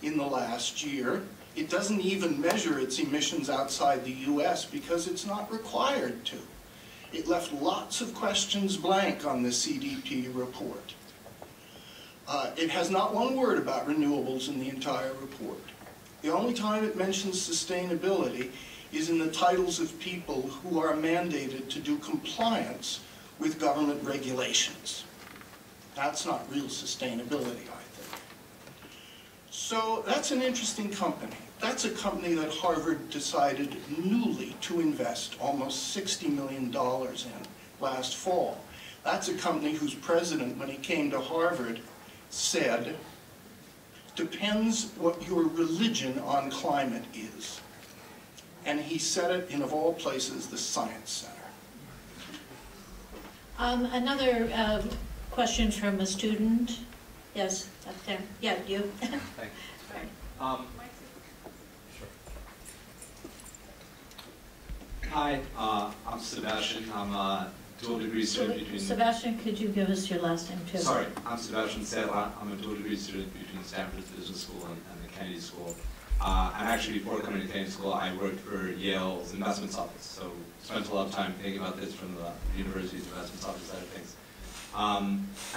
in the last year. It doesn't even measure its emissions outside the U S because it's not required to. It left lots of questions blank on the C D P report. Uh, it has not one word about renewables in the entire report. The only time it mentions sustainability is in the titles of people who are mandated to do compliance with government regulations. That's not real sustainability, I think. So that's an interesting company. That's a company that Harvard decided newly to invest almost sixty million dollars in last fall. That's a company whose president, when he came to Harvard, said, "Depends what your religion on climate is." And he said it in, of all places, the Science Center. Um, another uh, question from a student. Yes, up there. Yeah, you. Thanks. Um, sure. Hi, uh, I'm Sebastian. I'm a dual degree student between... Sebastian, could you give us your last name too? Sorry, I'm Sebastian Serra. I'm a dual degree student between Stanford Business School and, and the Kennedy School. Uh, and actually, before coming to Kennedy School, I worked for Yale's investments office, so spent a lot of time thinking about this from the university's investments office side of things. Um,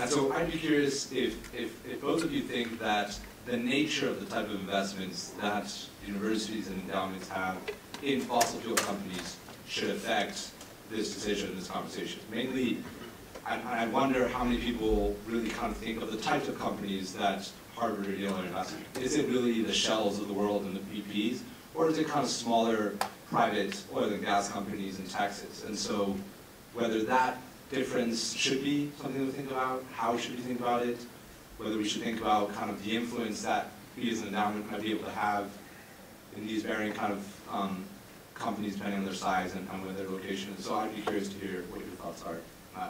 and so I'd be curious if, if, if both of you think that the nature of the type of investments that universities and endowments have in fossil fuel companies should affect this decision, this conversation. Mainly, and I wonder how many people really kind of think of the types of companies that Harvard or Yale are investing in. Is it really the Shells of the world and the B Ps, or is it kind of smaller private oil and gas companies in Texas? And so whether that difference should be something to think about, how should we think about it, whether we should think about kind of the influence that we as an endowment might be able to have in these varying kind of um, companies depending on their size and, and where their location is. So I'd be curious to hear what your thoughts are. Uh,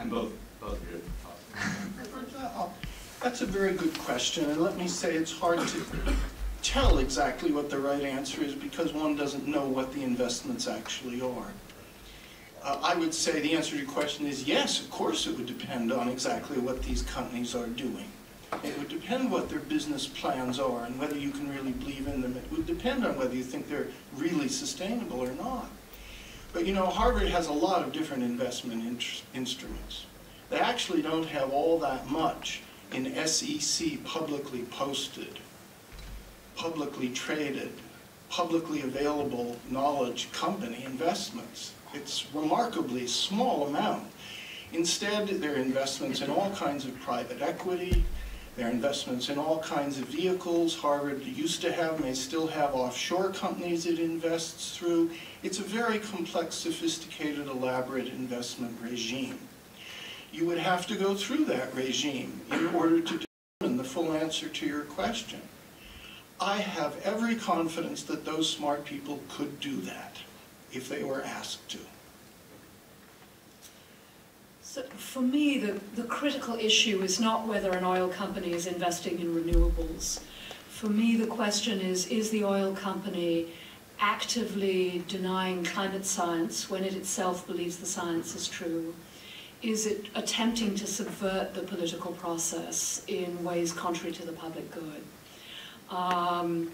and both, both of your thoughts. That's a very good question, and let me say it's hard to tell exactly what the right answer is because one doesn't know what the investments actually are. Uh, I would say the answer to your question is yes, of course it would depend on exactly what these companies are doing. It would depend what their business plans are and whether you can really believe in them. It would depend on whether you think they're really sustainable or not. But you know, Harvard has a lot of different investment in instruments. They actually don't have all that much in S E C publicly posted, publicly traded, publicly available knowledge company investments. It's remarkably small amount. Instead, there are investments in all kinds of private equity. There are investments in all kinds of vehicles. Harvard used to have, may still have, offshore companies it invests through. It's a very complex, sophisticated, elaborate investment regime. You would have to go through that regime in order to determine the full answer to your question. I have every confidence that those smart people could do that if they were asked to. So for me, the, the critical issue is not whether an oil company is investing in renewables. For me, the question is, is the oil company actively denying climate science when it itself believes the science is true? Is it attempting to subvert the political process in ways contrary to the public good? Um,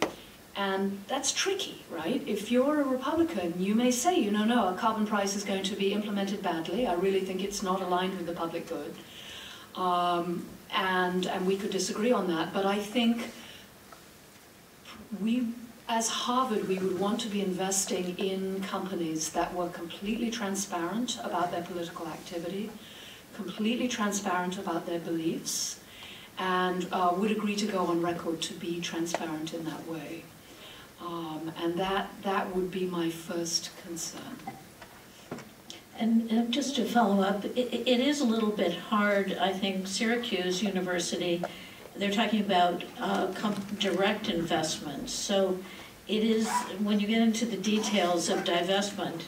And that's tricky, right? If you're a Republican, you may say, you know, no, a carbon price is going to be implemented badly. I really think it's not aligned with the public good. Um, and, and we could disagree on that. But I think we, as Harvard, we would want to be investing in companies that were completely transparent about their political activity, completely transparent about their beliefs, and uh, would agree to go on record to be transparent in that way. Um, and that, that would be my first concern. And, and just to follow up, it, it is a little bit hard, I think. Syracuse University, they're talking about uh, direct investments. So it is, when you get into the details of divestment,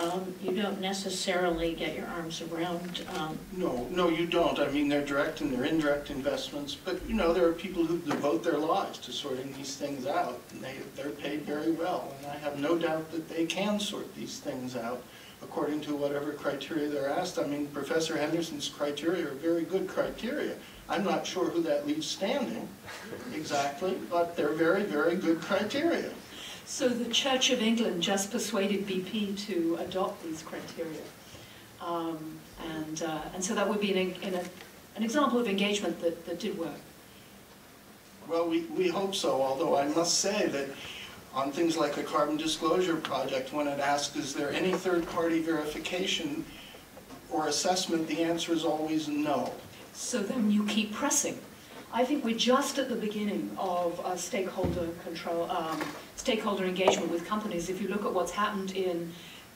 um, you don't necessarily get your arms around. Um, no, no, you don't. I mean, they're direct and they're indirect investments, but you know, there are people who devote their lives to sorting these things out, and they, they're paid very well, and I have no doubt that they can sort these things out according to whatever criteria they're asked. I mean, Professor Henderson's criteria are very good criteria. I'm not sure who that leaves standing exactly, but they're very, very good criteria. So the Church of England just persuaded B P to adopt these criteria. Um, and, uh, and so that would be an, an, an example of engagement that, that did work. Well, we, we hope so, although I must say that on things like the Carbon Disclosure Project, when it asks, is there any third-party verification or assessment, the answer is always no. So then you keep pressing. I think we're just at the beginning of uh, stakeholder control, um, stakeholder engagement with companies. If you look at what's happened in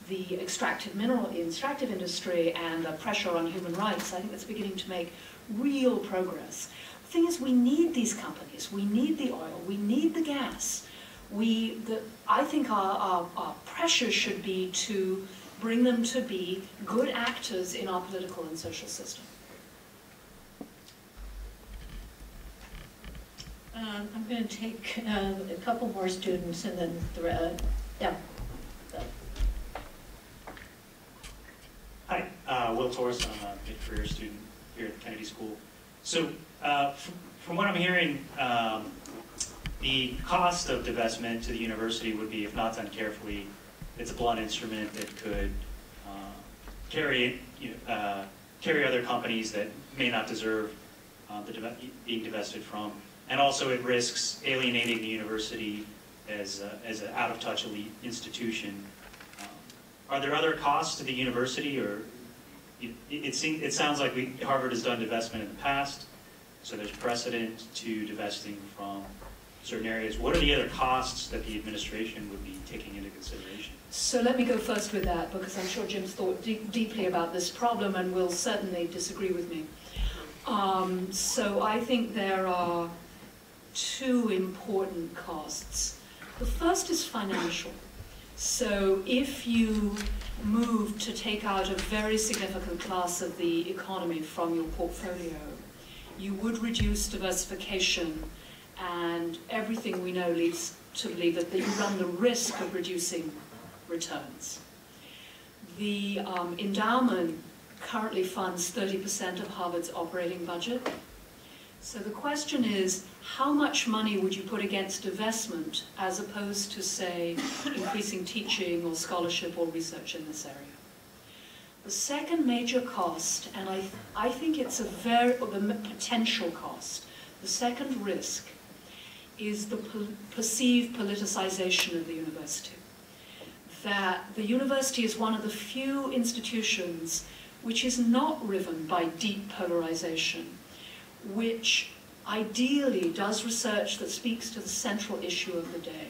the extractive mineral, the extractive industry, and the pressure on human rights, I think that's beginning to make real progress. The thing is, we need these companies. We need the oil. We need the gas. We, the, I think, our, our, our pressure should be to bring them to be good actors in our political and social system. Um, I'm going to take uh, a couple more students and then thread. Yeah. Hi, uh, Will Torres. I'm a mid-career student here at the Kennedy School. So uh, from, from what I'm hearing, um, the cost of divestment to the university would be, if not done carefully, it's a blunt instrument that could uh, carry, you know, uh, carry other companies that may not deserve uh, the being divested from. and also it risks alienating the university as, a, as an out-of-touch elite institution. Um, are there other costs to the university? Or it, it, seems, it sounds like we, Harvard has done divestment in the past, so there's precedent to divesting from certain areas. What are the other costs that the administration would be taking into consideration? So let me go first with that, because I'm sure Jim's thought de deeply about this problem and will certainly disagree with me. Um, so I think there are two important costs. The first is financial. So if you move to take out a very significant class of the economy from your portfolio, you would reduce diversification, and everything we know leads to believe that you run the risk of reducing returns. The um, endowment currently funds thirty percent of Harvard's operating budget. So the question is, how much money would you put against divestment as opposed to, say, increasing teaching or scholarship or research in this area? The second major cost, and I, th I think it's a very, or the potential cost, the second risk is the po perceived politicization of the university. That the university is one of the few institutions which is not riven by deep polarization, which ideally does research that speaks to the central issue of the day.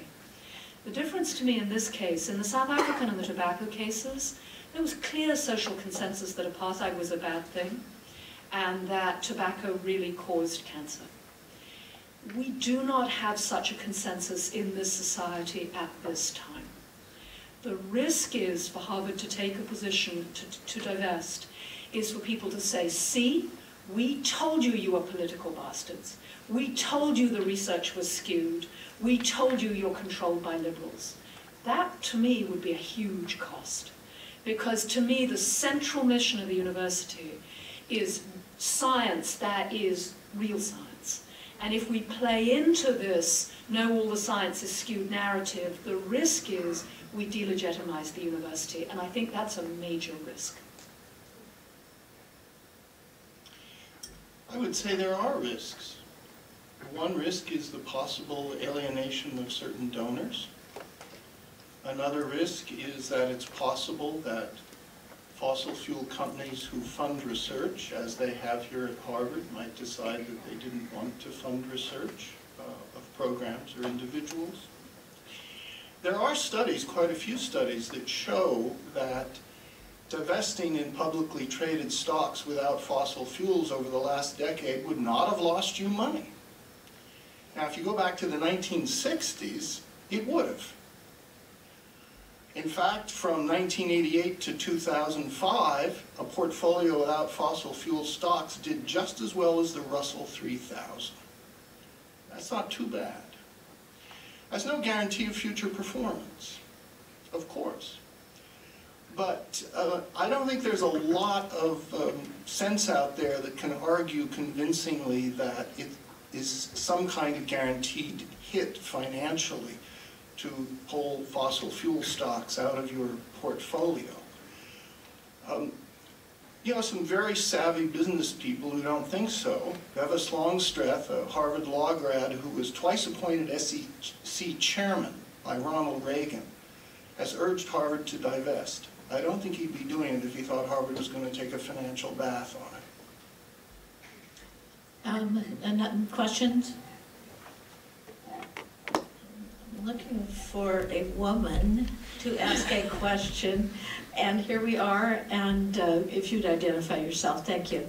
The difference to me in this case, in the South African and the tobacco cases, there was clear social consensus that apartheid was a bad thing and that tobacco really caused cancer. We do not have such a consensus in this society at this time. The risk is for Harvard to take a position to, to divest is for people to say, see, we told you you were political bastards. We told you the research was skewed. We told you you're controlled by liberals. That, to me, would be a huge cost. Because to me, the central mission of the university is science that is real science. And if we play into this, no, all the science is skewed narrative, the risk is we delegitimize the university. And I think that's a major risk. I would say there are risks. One risk is the possible alienation of certain donors. Another risk is that it's possible that fossil fuel companies who fund research, as they have here at Harvard, might decide that they didn't want to fund research uh, of programs or individuals. There are studies, quite a few studies, that show that divesting in publicly traded stocks without fossil fuels over the last decade would not have lost you money. Now, if you go back to the nineteen sixties, it would have. In fact, from nineteen eighty-eight to two thousand five, a portfolio without fossil fuel stocks did just as well as the Russell three thousand. That's not too bad. That's no guarantee of future performance, of course. But uh, I don't think there's a lot of um, sense out there that can argue convincingly that it is some kind of guaranteed hit financially to pull fossil fuel stocks out of your portfolio. Um, you know, some very savvy business people who don't think so. Bevis Longstreth, a Harvard law grad who was twice appointed S E C chairman by Ronald Reagan, has urged Harvard to divest. I don't think he'd be doing it if he thought Harvard was going to take a financial bath on it. Um, and questions? I'm looking for a woman to ask a question, and here we are. And uh, if you'd identify yourself, thank you.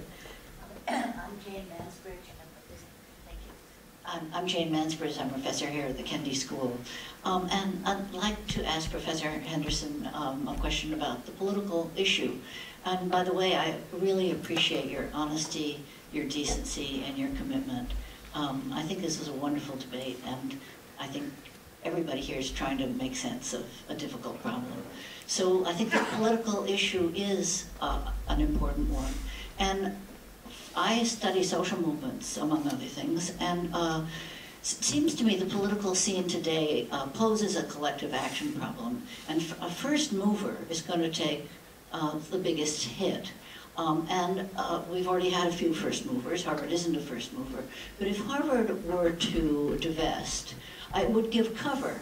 I'm Jane Mansbridge. And I'm a professor. Thank you. I'm, I'm Jane Mansbridge. I'm a professor here at the Kennedy School. Um, and I'd like to ask Professor Henderson um, a question about the political issue. And by the way, I really appreciate your honesty, your decency, and your commitment. Um, I think this is a wonderful debate, and I think everybody here is trying to make sense of a difficult problem. So I think the political issue is uh, an important one. And I study social movements, among other things, and uh, it seems to me the political scene today uh, poses a collective action problem, and a first mover is going to take uh, the biggest hit. Um, and uh, we've already had a few first movers. Harvard isn't a first mover. But if Harvard were to divest, it would give cover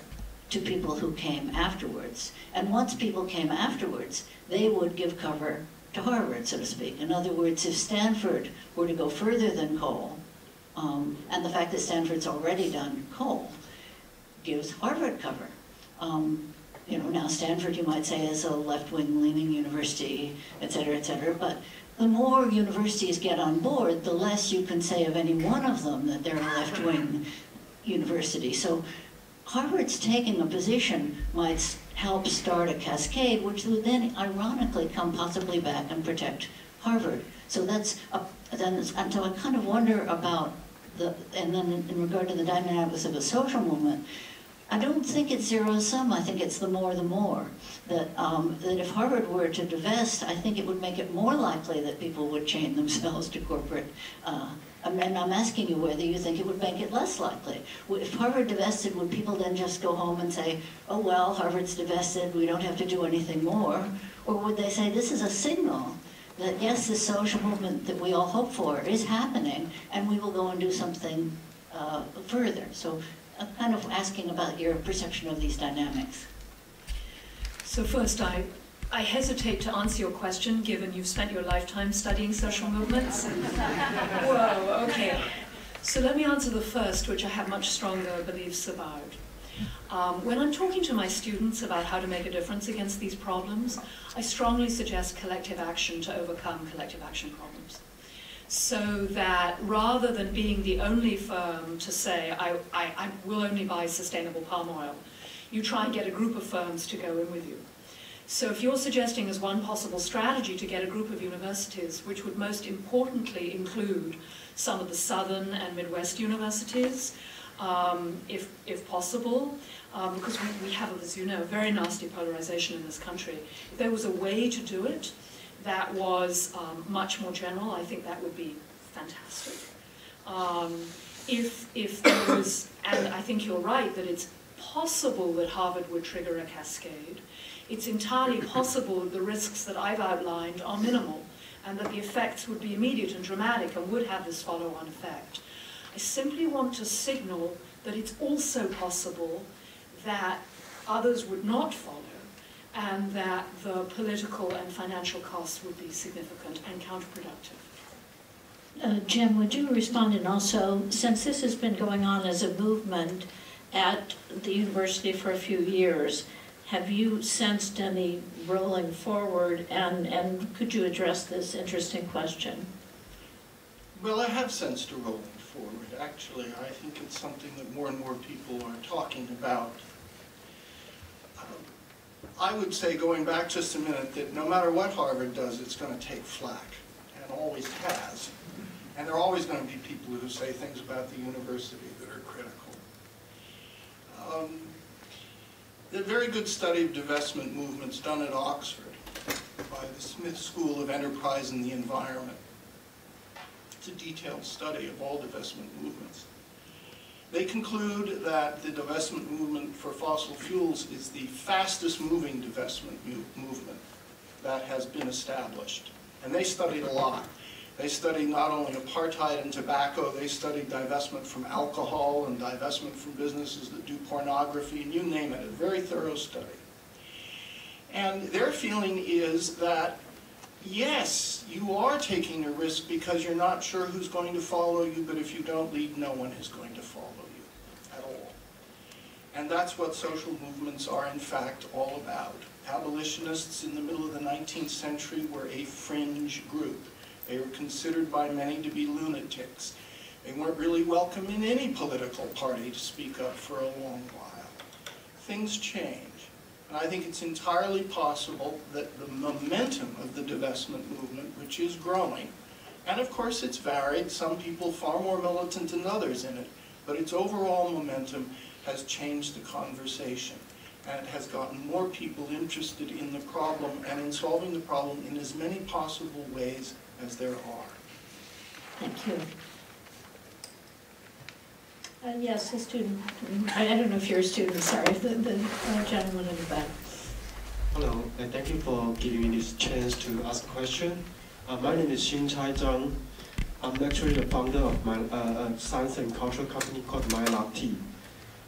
to people who came afterwards. And once people came afterwards, they would give cover to Harvard, so to speak. In other words, if Stanford were to go further than coal, um, and the fact that Stanford's already done coal gives Harvard cover. Um, You know, now Stanford, you might say, is a left-wing leaning university, et cetera, et cetera, but the more universities get on board, the less you can say of any one of them that they're a left-wing university. So Harvard's taking a position might help start a cascade, which would then ironically come possibly back and protect Harvard. So that's, a, then it's, and so I kind of wonder about, the, and then in, in regard to the dynamics of a social movement, I don't think it's zero-sum. I think it's the more the more. That, um, that if Harvard were to divest, I think it would make it more likely that people would chain themselves to corporate. Uh, and I'm asking you whether you think it would make it less likely. If Harvard divested, would people then just go home and say, oh, well, Harvard's divested, we don't have to do anything more? Or would they say, this is a signal that, yes, this social movement that we all hope for is happening, and we will go and do something uh, further? So, I'm kind of asking about your perception of these dynamics. So first, I, I hesitate to answer your question, given you've spent your lifetime studying social movements. Whoa, okay. So let me answer the first, which I have much stronger beliefs about. Um, when I'm talking to my students about how to make a difference against these problems, I strongly suggest collective action to overcome collective action problems. So that rather than being the only firm to say, I, I, I will only buy sustainable palm oil, you try and get a group of firms to go in with you. So if you're suggesting as one possible strategy to get a group of universities, which would most importantly include some of the southern and Midwest universities, um, if, if possible, um, because we, we have, as you know, a very nasty polarization in this country. If there was a way to do it, that was um, much more general, I think that would be fantastic. Um, if, if there was, and I think you're right, that it's possible that Harvard would trigger a cascade, it's entirely possible the risks that I've outlined are minimal, and that the effects would be immediate and dramatic and would have this follow-on effect. I simply want to signal that it's also possible that others would not follow, and that the political and financial costs would be significant and counterproductive. Uh, Jim, would you respond? And also, since this has been going on as a movement at the university for a few years, have you sensed any rolling forward, and, and could you address this interesting question? Well, I have sensed a rolling forward, actually. I think it's something that more and more people are talking about. I would say, going back just a minute, that no matter what Harvard does, it's going to take flack, and always has. And there are always going to be people who say things about the university that are critical. Um, the very good study of divestment movements done at Oxford by the Smith School of Enterprise and the Environment. It's a detailed study of all divestment movements. They conclude that the divestment movement for fossil fuels is the fastest moving divestment movement that has been established. And they studied a lot. They studied not only apartheid and tobacco, they studied divestment from alcohol and divestment from businesses that do pornography, and you name it, a very thorough study. And their feeling is that, yes, you are taking a risk because you're not sure who's going to follow you, but if you don't lead, no one is going to follow you at all. And that's what social movements are, in fact, all about. Abolitionists in the middle of the nineteenth century were a fringe group. They were considered by many to be lunatics. They weren't really welcome in any political party to speak up for a long while. Things change. And I think it's entirely possible that the momentum of the divestment movement, which is growing, and of course it's varied, some people far more militant than others in it, but its overall momentum has changed the conversation, and it has gotten more people interested in the problem and in solving the problem in as many possible ways as there are. Thank you. Uh, yes, a student. I don't know if you're a student, sorry, the, the uh, gentleman in the back. Hello, and thank you for giving me this chance to ask a question. Uh, my name is Xin Chai Zhang. I'm actually the founder of my uh, a science and cultural company called My Latte.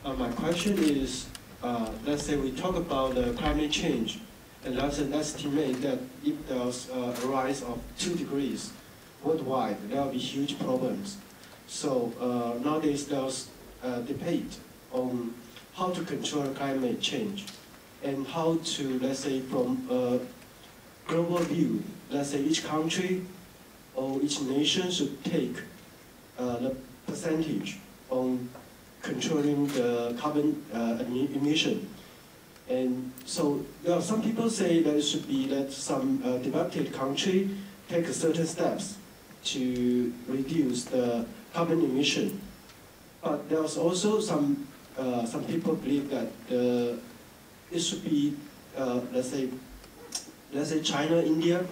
Uh, my question is, uh, let's say we talk about uh, climate change, and let's, let's estimate that if there's uh, a rise of two degrees worldwide, there will be huge problems. So uh, nowadays there's a debate on how to control climate change and how to, let's say, from a global view, let's say each country or each nation should take uh, the percentage on controlling the carbon uh, emission. And so there are some people say that it should be that some uh, developed country take certain steps to reduce the carbon emission. But there's also some, uh, some people believe that uh, it should be, uh, let's say, let's say China, India,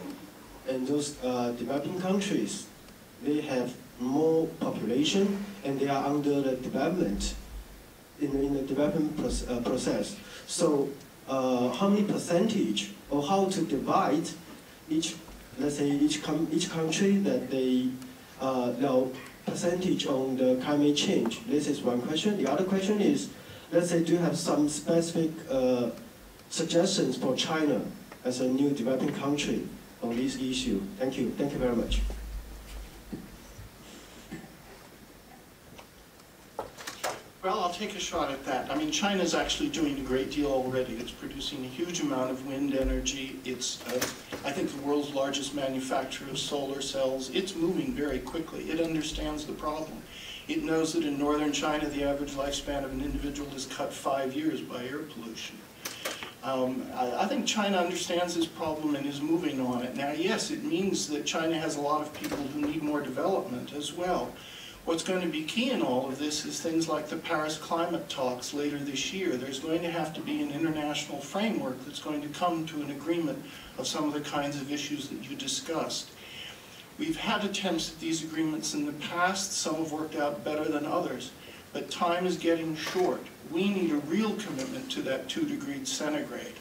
and those uh, developing countries, they have more population and they are under the development, in, in the development proce uh, process. So uh, how many percentage or how to divide each, let's say each, com each country that they, uh, their percentage on the climate change? This is one question. The other question is, let's say do you have some specific uh, suggestions for China as a new developing country on this issue? Thank you. Thank you very much. Well, I'll take a shot at that. I mean, China's actually doing a great deal already. It's producing a huge amount of wind energy. It's, uh, I think, the world's largest manufacturer of solar cells. It's moving very quickly. It understands the problem. It knows that in northern China, the average lifespan of an individual is cut five years by air pollution. Um, I, I think China understands this problem and is moving on it. Now, yes, it means that China has a lot of people who need more development as well. What's going to be key in all of this is things like the Paris climate talks later this year. There's going to have to be an international framework that's going to come to an agreement of some of the kinds of issues that you discussed. We've had attempts at these agreements in the past. Some have worked out better than others, but time is getting short. We need a real commitment to that two degrees centigrade,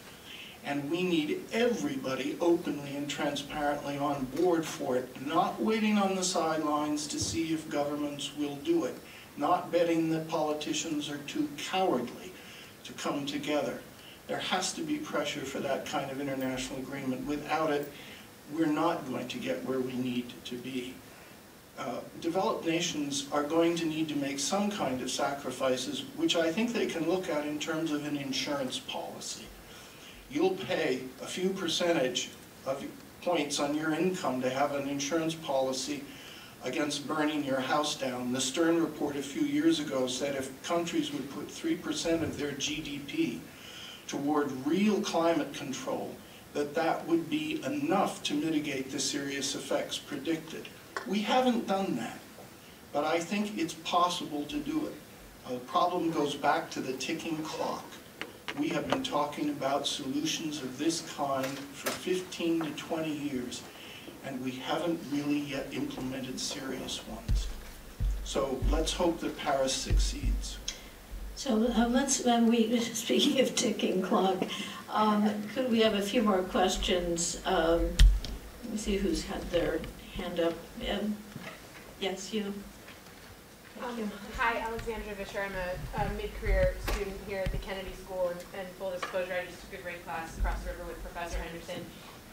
and we need everybody openly and transparently on board for it, not waiting on the sidelines to see if governments will do it, not betting that politicians are too cowardly to come together. There has to be pressure for that kind of international agreement. Without it, we're not going to get where we need to be. Uh, developed nations are going to need to make some kind of sacrifices, which I think they can look at in terms of an insurance policy. You'll pay a few percentage of points on your income to have an insurance policy against burning your house down. The Stern report a few years ago said if countries would put three percent of their G D P toward real climate control, that that would be enough to mitigate the serious effects predicted. We haven't done that, but I think it's possible to do it. The problem goes back to the ticking clock. We have been talking about solutions of this kind for fifteen to twenty years, and we haven't really yet implemented serious ones. So let's hope that Paris succeeds. So uh, let's, when we, speaking of ticking clock, um, could we have a few more questions? Um, let me see who's had their hand up. Um, yes, you. Um, hi, Alexandra Vischer. I'm a, a mid-career student here at the Kennedy School, and, and full disclosure, I just took a great class across the river with Professor Henderson.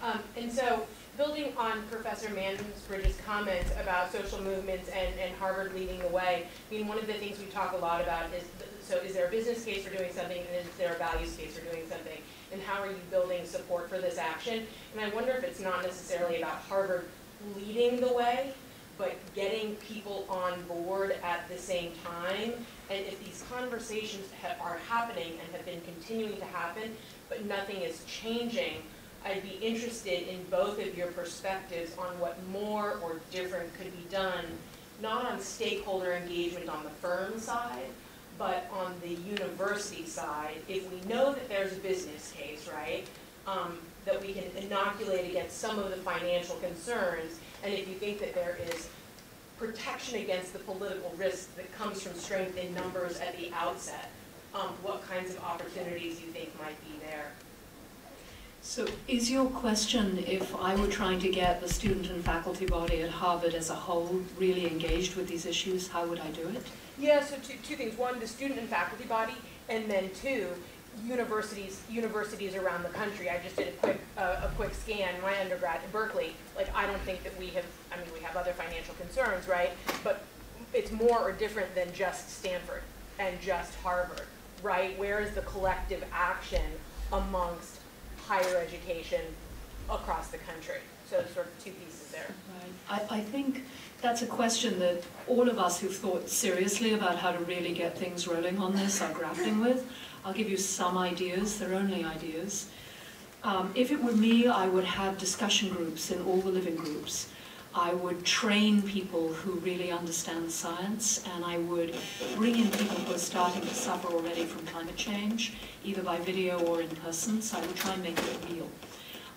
Um, and so, building on Professor Mansbridge's comments about social movements and, and Harvard leading the way, I mean, one of the things we talk a lot about is, so is there a business case for doing something, and is there a values case for doing something, and how are you building support for this action? And I wonder if it's not necessarily about Harvard leading the way, but getting people on board at the same time. And if these conversations ha are happening and have been continuing to happen, but nothing is changing, I'd be interested in both of your perspectives on what more or different could be done, not on stakeholder engagement on the firm side, but on the university side. If we know that there's a business case, right, um, that we can inoculate against some of the financial concerns, and if you think that there is protection against the political risk that comes from strength in numbers at the outset, um, what kinds of opportunities you think might be there? So is your question, if I were trying to get the student and faculty body at Harvard as a whole really engaged with these issues, how would I do it? Yeah, so two, two things. One, the student and faculty body, and then two, universities universities around the country. I just did a quick uh, a quick scan. My undergrad at Berkeley, like I don't think that we have, I mean we have other financial concerns, right? But it's more or different than just Stanford and just Harvard, right? Where is the collective action amongst higher education across the country? So sort of two pieces there. Right. I, I think that's a question that all of us who've thought seriously about how to really get things rolling on this are grappling with. I'll give you some ideas. They're only ideas. Um, if it were me, I would have discussion groups in all the living groups. I would train people who really understand science, and I would bring in people who are starting to suffer already from climate change, either by video or in person, so I would try and make it real.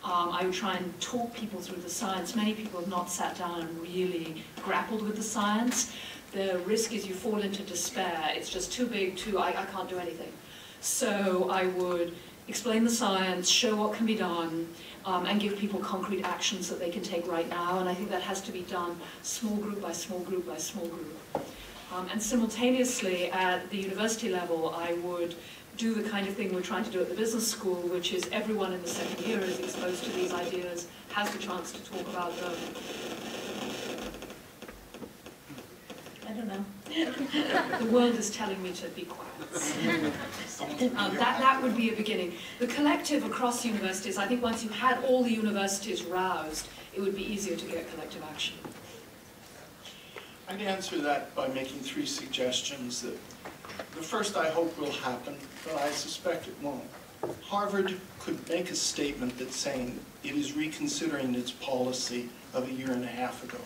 Um, I would try and talk people through the science. Many people have not sat down and really grappled with the science. The risk is you fall into despair. It's just too big, too, I, I can't do anything. So I would explain the science, show what can be done, Um, and give people concrete actions that they can take right now, and I think that has to be done small group by small group by small group. Um, and simultaneously, at the university level, I would do the kind of thing we're trying to do at the business school, which is everyone in the second year is exposed to these ideas, has the chance to talk about them. I don't know. The world is telling me to be quiet. Um, that, that would be a beginning. The collective across universities, I think once you had all the universities roused, it would be easier to get collective action. I'd answer that by making three suggestions. That the first I hope will happen, but I suspect it won't. Harvard could make a statement that's saying it is reconsidering its policy of a year and a half ago,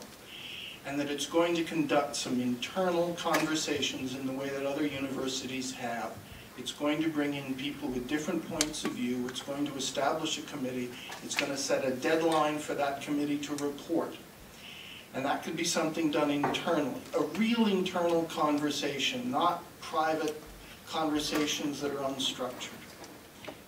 and that it's going to conduct some internal conversations in the way that other universities have. It's going to bring in people with different points of view. It's going to establish a committee. It's going to set a deadline for that committee to report. And that could be something done internally, a real internal conversation, not private conversations that are unstructured.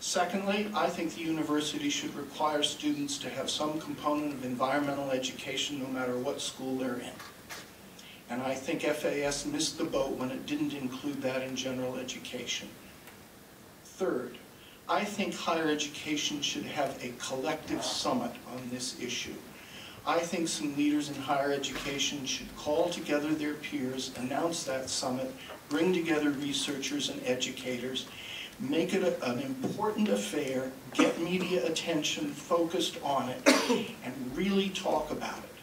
Secondly, I think the university should require students to have some component of environmental education no matter what school they're in. And I think F A S missed the boat when it didn't include that in general education. Third, I think higher education should have a collective summit on this issue. I think some leaders in higher education should call together their peers, announce that summit, bring together researchers and educators, make it a, an important affair, get media attention focused on it, and really talk about it.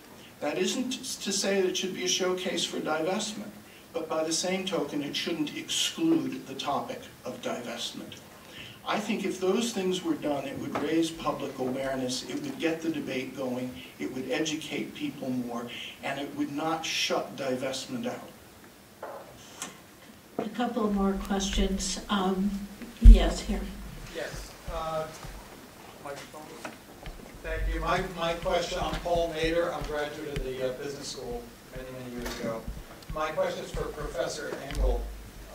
That isn't to say that it should be a showcase for divestment, but by the same token, it shouldn't exclude the topic of divestment. I think if those things were done, it would raise public awareness, it would get the debate going, it would educate people more, and it would not shut divestment out. A couple more questions. Um, yes, here. Yes. Uh, microphone. Thank you. My, my question, I'm Paul Nader. I'm a graduate of the uh, business school many, many years ago. My question is for Professor Engell,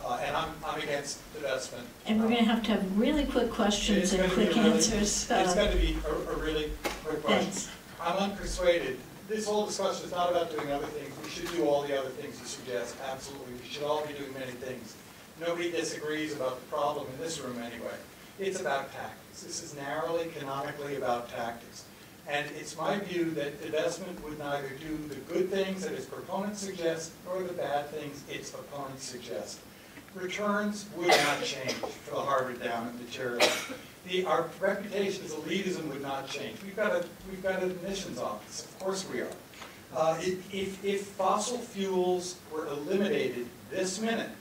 uh, and I'm, I'm against divestment. And we're um, going to have to have really quick questions and quick answers. Really, uh, it's going to be a, a really quick question. Thanks. I'm unpersuaded. This whole discussion is not about doing other things. We should do all the other things you suggest. Absolutely. We should all be doing many things. Nobody disagrees about the problem in this room anyway. It's about tactics. This is narrowly, canonically about tactics. And it's my view that divestment would neither do the good things that its proponents suggest, nor the bad things its opponents suggest. Returns would not change for the Harvard down in material. The, our reputation as elitism would not change. We've got, a, we've got an admissions office. Of course we are. Uh, if, if fossil fuels were eliminated this minute,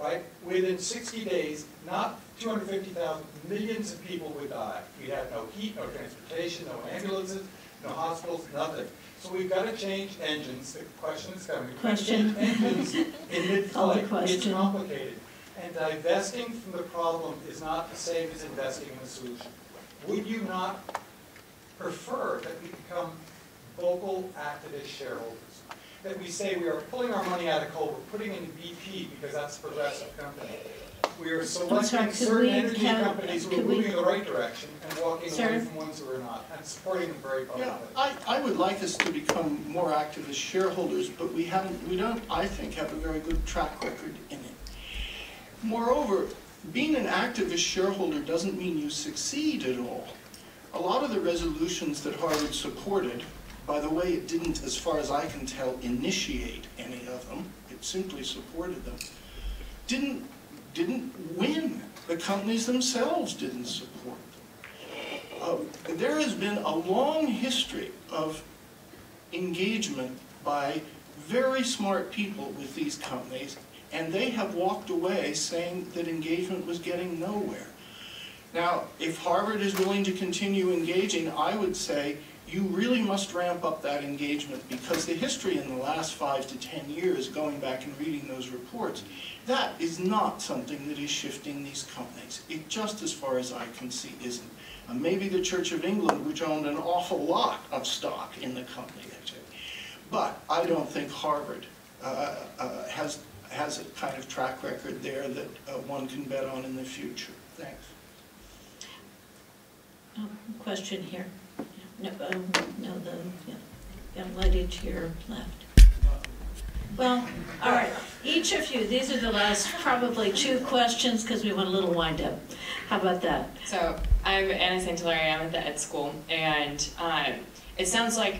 right, within sixty days, not two hundred fifty thousand, millions of people would die. We'd have no heat, no transportation, no ambulances, no hospitals, nothing. So we've got to change engines. The question is coming. Question. Engines in mid-flight. It's complicated. And divesting from the problem is not the same as investing in a solution. Would you not prefer that we become vocal activist shareholders? That we say we are pulling our money out of coal, we're putting it into B P because that's a progressive company. we are selecting certain energy companies who are moving in the right direction and walking away from ones who are not, and supporting them very publicly. Yeah, I, I would like us to become more active as shareholders, but we haven't, we don't, I think, have a very good track record in it. Moreover, being an activist shareholder doesn't mean you succeed at all. A lot of the resolutions that Harvard supported, by the way, it didn't, as far as I can tell, initiate any of them. It simply supported them. Didn't, didn't win. The companies themselves didn't support them. Uh, there has been a long history of engagement by very smart people with these companies, and they have walked away saying that engagement was getting nowhere. Now, if Harvard is willing to continue engaging, I would say you really must ramp up that engagement, because the history in the last five to ten years, going back and reading those reports, that is not something that is shifting these companies. It just, as far as I can see, isn't. And maybe the Church of England, which owned an awful lot of stock in the company, but I don't think Harvard uh, uh, has, has a kind of track record there that uh, one can bet on in the future. Thanks. Um, question here. No, um, no, the young lady to your left. Well, all right. Each of you, these are the last probably two questions because we want a little wind up. How about that? So I'm Anna Saint Hilaire. I'm at the Ed School, and um, it sounds like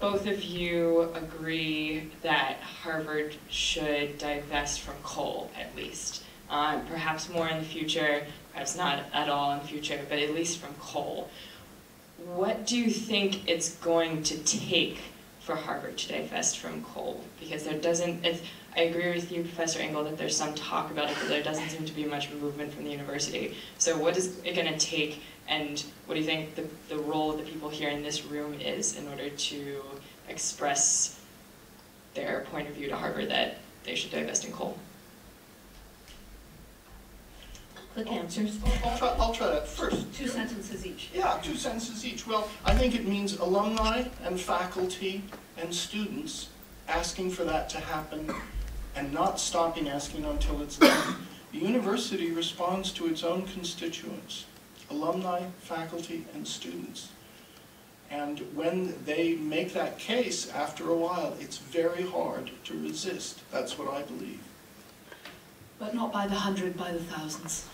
both of you agree that Harvard should divest from coal, at least. Um, perhaps more in the future, perhaps not at all in the future, but at least from coal. What do you think it's going to take for Harvard to divest from coal? Because there doesn't, it's, I agree with you, Professor Engell, that there's some talk about it, but there doesn't seem to be much movement from the university. So what is it going to take, and what do you think the, the role of the people here in this room is in order to express their point of view to Harvard that they should divest in coal? Quick answers. I'll, I'll, try, I'll try that first. Two sentences each. Yeah, two sentences each. Well, I think it means alumni and faculty and students asking for that to happen and not stopping asking until it's done. The university responds to its own constituents, alumni, faculty, and students. And when they make that case, after a while, it's very hard to resist. That's what I believe. But not by the hundred, by the thousands.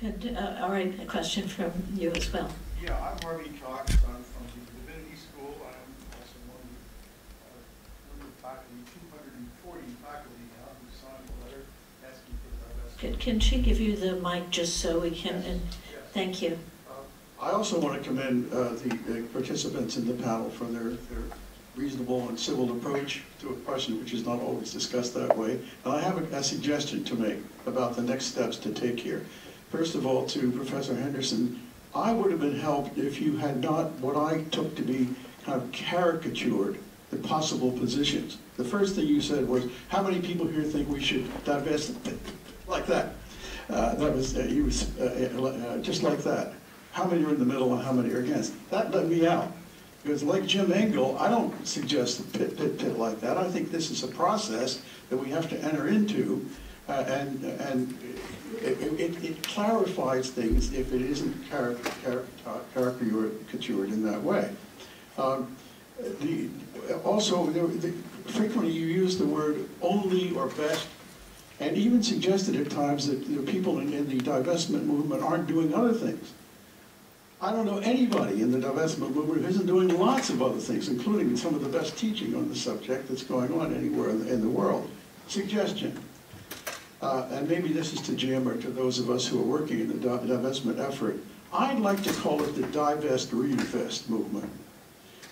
Good. Uh, all right, a question from you as well. Yeah, I'm Harvey Cox. I'm from the Divinity School. I'm also one of the uh, faculty, two hundred forty faculty now, who signed a letter asking for divestment. Can, can she give you the mic just so we can? Yes. And, yes. Thank you. Uh, I also want to commend uh, the, the participants in the panel for their, their reasonable and civil approach to a question which is not always discussed that way. And I have a, a suggestion to make about the next steps to take here. First of all, to Professor Henderson, I would have been helped if you had not what I took to be kind of caricatured the possible positions. The first thing you said was, how many people here think we should divest like that? Uh, that was, uh, you was uh, uh, just like that. How many are in the middle and how many are against? That let me out. Because like Jim Engell, I don't suggest a pit, pit, pit like that. I think this is a process that we have to enter into, uh, and and it, it, it clarifies things if it isn't caricatured in that way. Um, the, also, the, the, frequently you use the word only or best, and even suggested at times that the people in, in the divestment movement aren't doing other things. I don't know anybody in the divestment movement who isn't doing lots of other things, including some of the best teaching on the subject that's going on anywhere in the, in the world. Suggestion. Uh, and maybe this is to Jim or to those of us who are working in the divestment effort. I'd like to call it the divest, reinvest movement.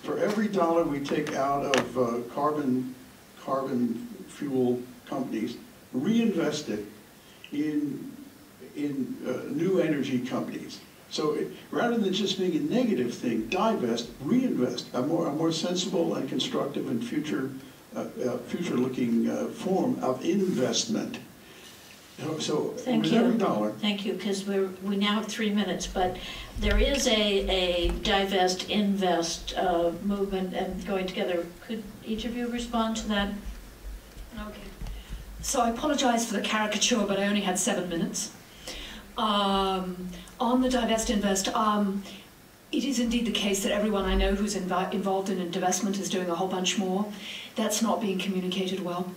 For every dollar we take out of uh, carbon, carbon fuel companies, reinvest it in, in uh, new energy companies. So it, rather than just being a negative thing, divest, reinvest, a more, a more sensible and constructive and future, uh, uh, future-looking uh, form of investment. So, so Thank with you. every dollar. Thank you, because we're we now have three minutes, but there is a, a divest, invest uh, movement and going together. Could each of you respond to that? Okay. So I apologize for the caricature, but I only had seven minutes. Um, on the divest invest, um, it is indeed the case that everyone I know who's inv involved in a divestment is doing a whole bunch more. That's not being communicated well.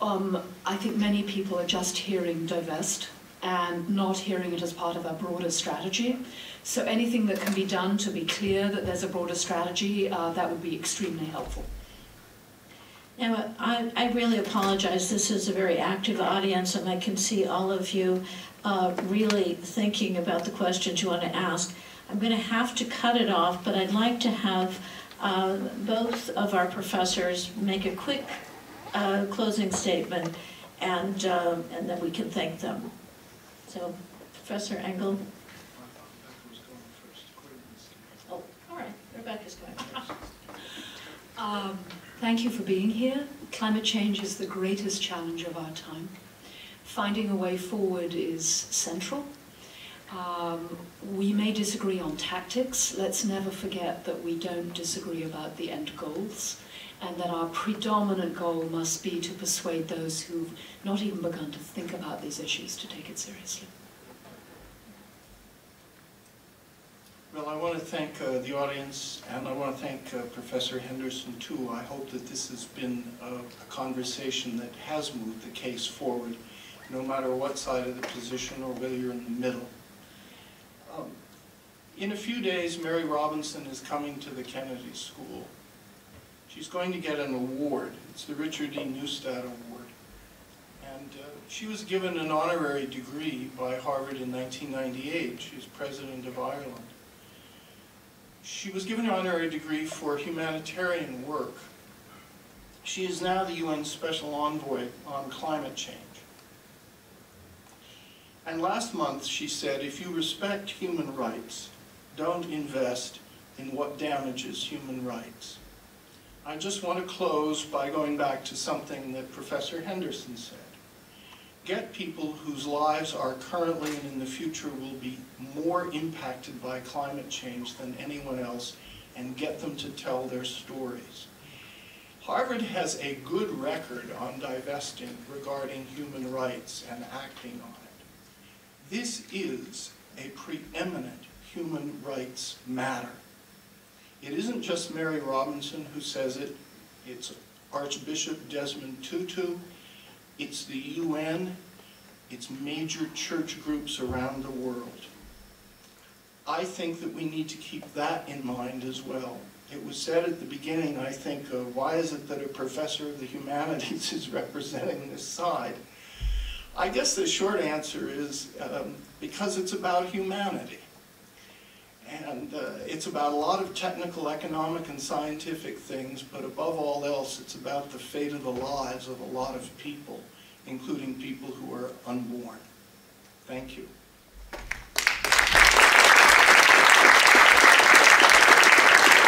Um, I think many people are just hearing divest and not hearing it as part of a broader strategy. So anything that can be done to be clear that there's a broader strategy, uh, that would be extremely helpful. Now, I, I really apologize. This is a very active audience, and I can see all of you uh, really thinking about the questions you want to ask. I'm going to have to cut it off, but I'd like to have uh, both of our professors make a quick uh, closing statement, and, uh, and then we can thank them. So, Professor Engell. Oh, all right, Rebecca's going first. um, Thank you for being here. Climate change is the greatest challenge of our time. Finding a way forward is central. Um, we may disagree on tactics. Let's never forget that we don't disagree about the end goals, and that our predominant goal must be to persuade those who've not even begun to think about these issues to take it seriously. Well, I want to thank uh, the audience, and I want to thank uh, Professor Henderson, too. I hope that this has been a, a conversation that has moved the case forward, no matter what side of the position or whether you're in the middle. Um, in a few days, Mary Robinson is coming to the Kennedy School. She's going to get an award. It's the Richard E. Neustadt Award. And uh, she was given an honorary degree by Harvard in nineteen ninety-eight. She's president of Ireland. She was given an honorary degree for humanitarian work. She is now the U N Special Envoy on Climate Change. And last month she said, if you respect human rights, don't invest in what damages human rights. I just want to close by going back to something that Professor Henderson said. Get people whose lives are currently and in the future will be more impacted by climate change than anyone else, and get them to tell their stories. Harvard has a good record on divesting regarding human rights and acting on it. This is a preeminent human rights matter. It isn't just Mary Robinson who says it, it's Archbishop Desmond Tutu, it's the U N, it's major church groups around the world. I think that we need to keep that in mind as well. It was said at the beginning, I think, uh, why is it that a professor of the humanities is representing this side? I guess the short answer is um, because it's about humanity. And uh, it's about a lot of technical, economic, and scientific things, but above all else, it's about the fate of the lives of a lot of people, including people who are unborn. Thank you.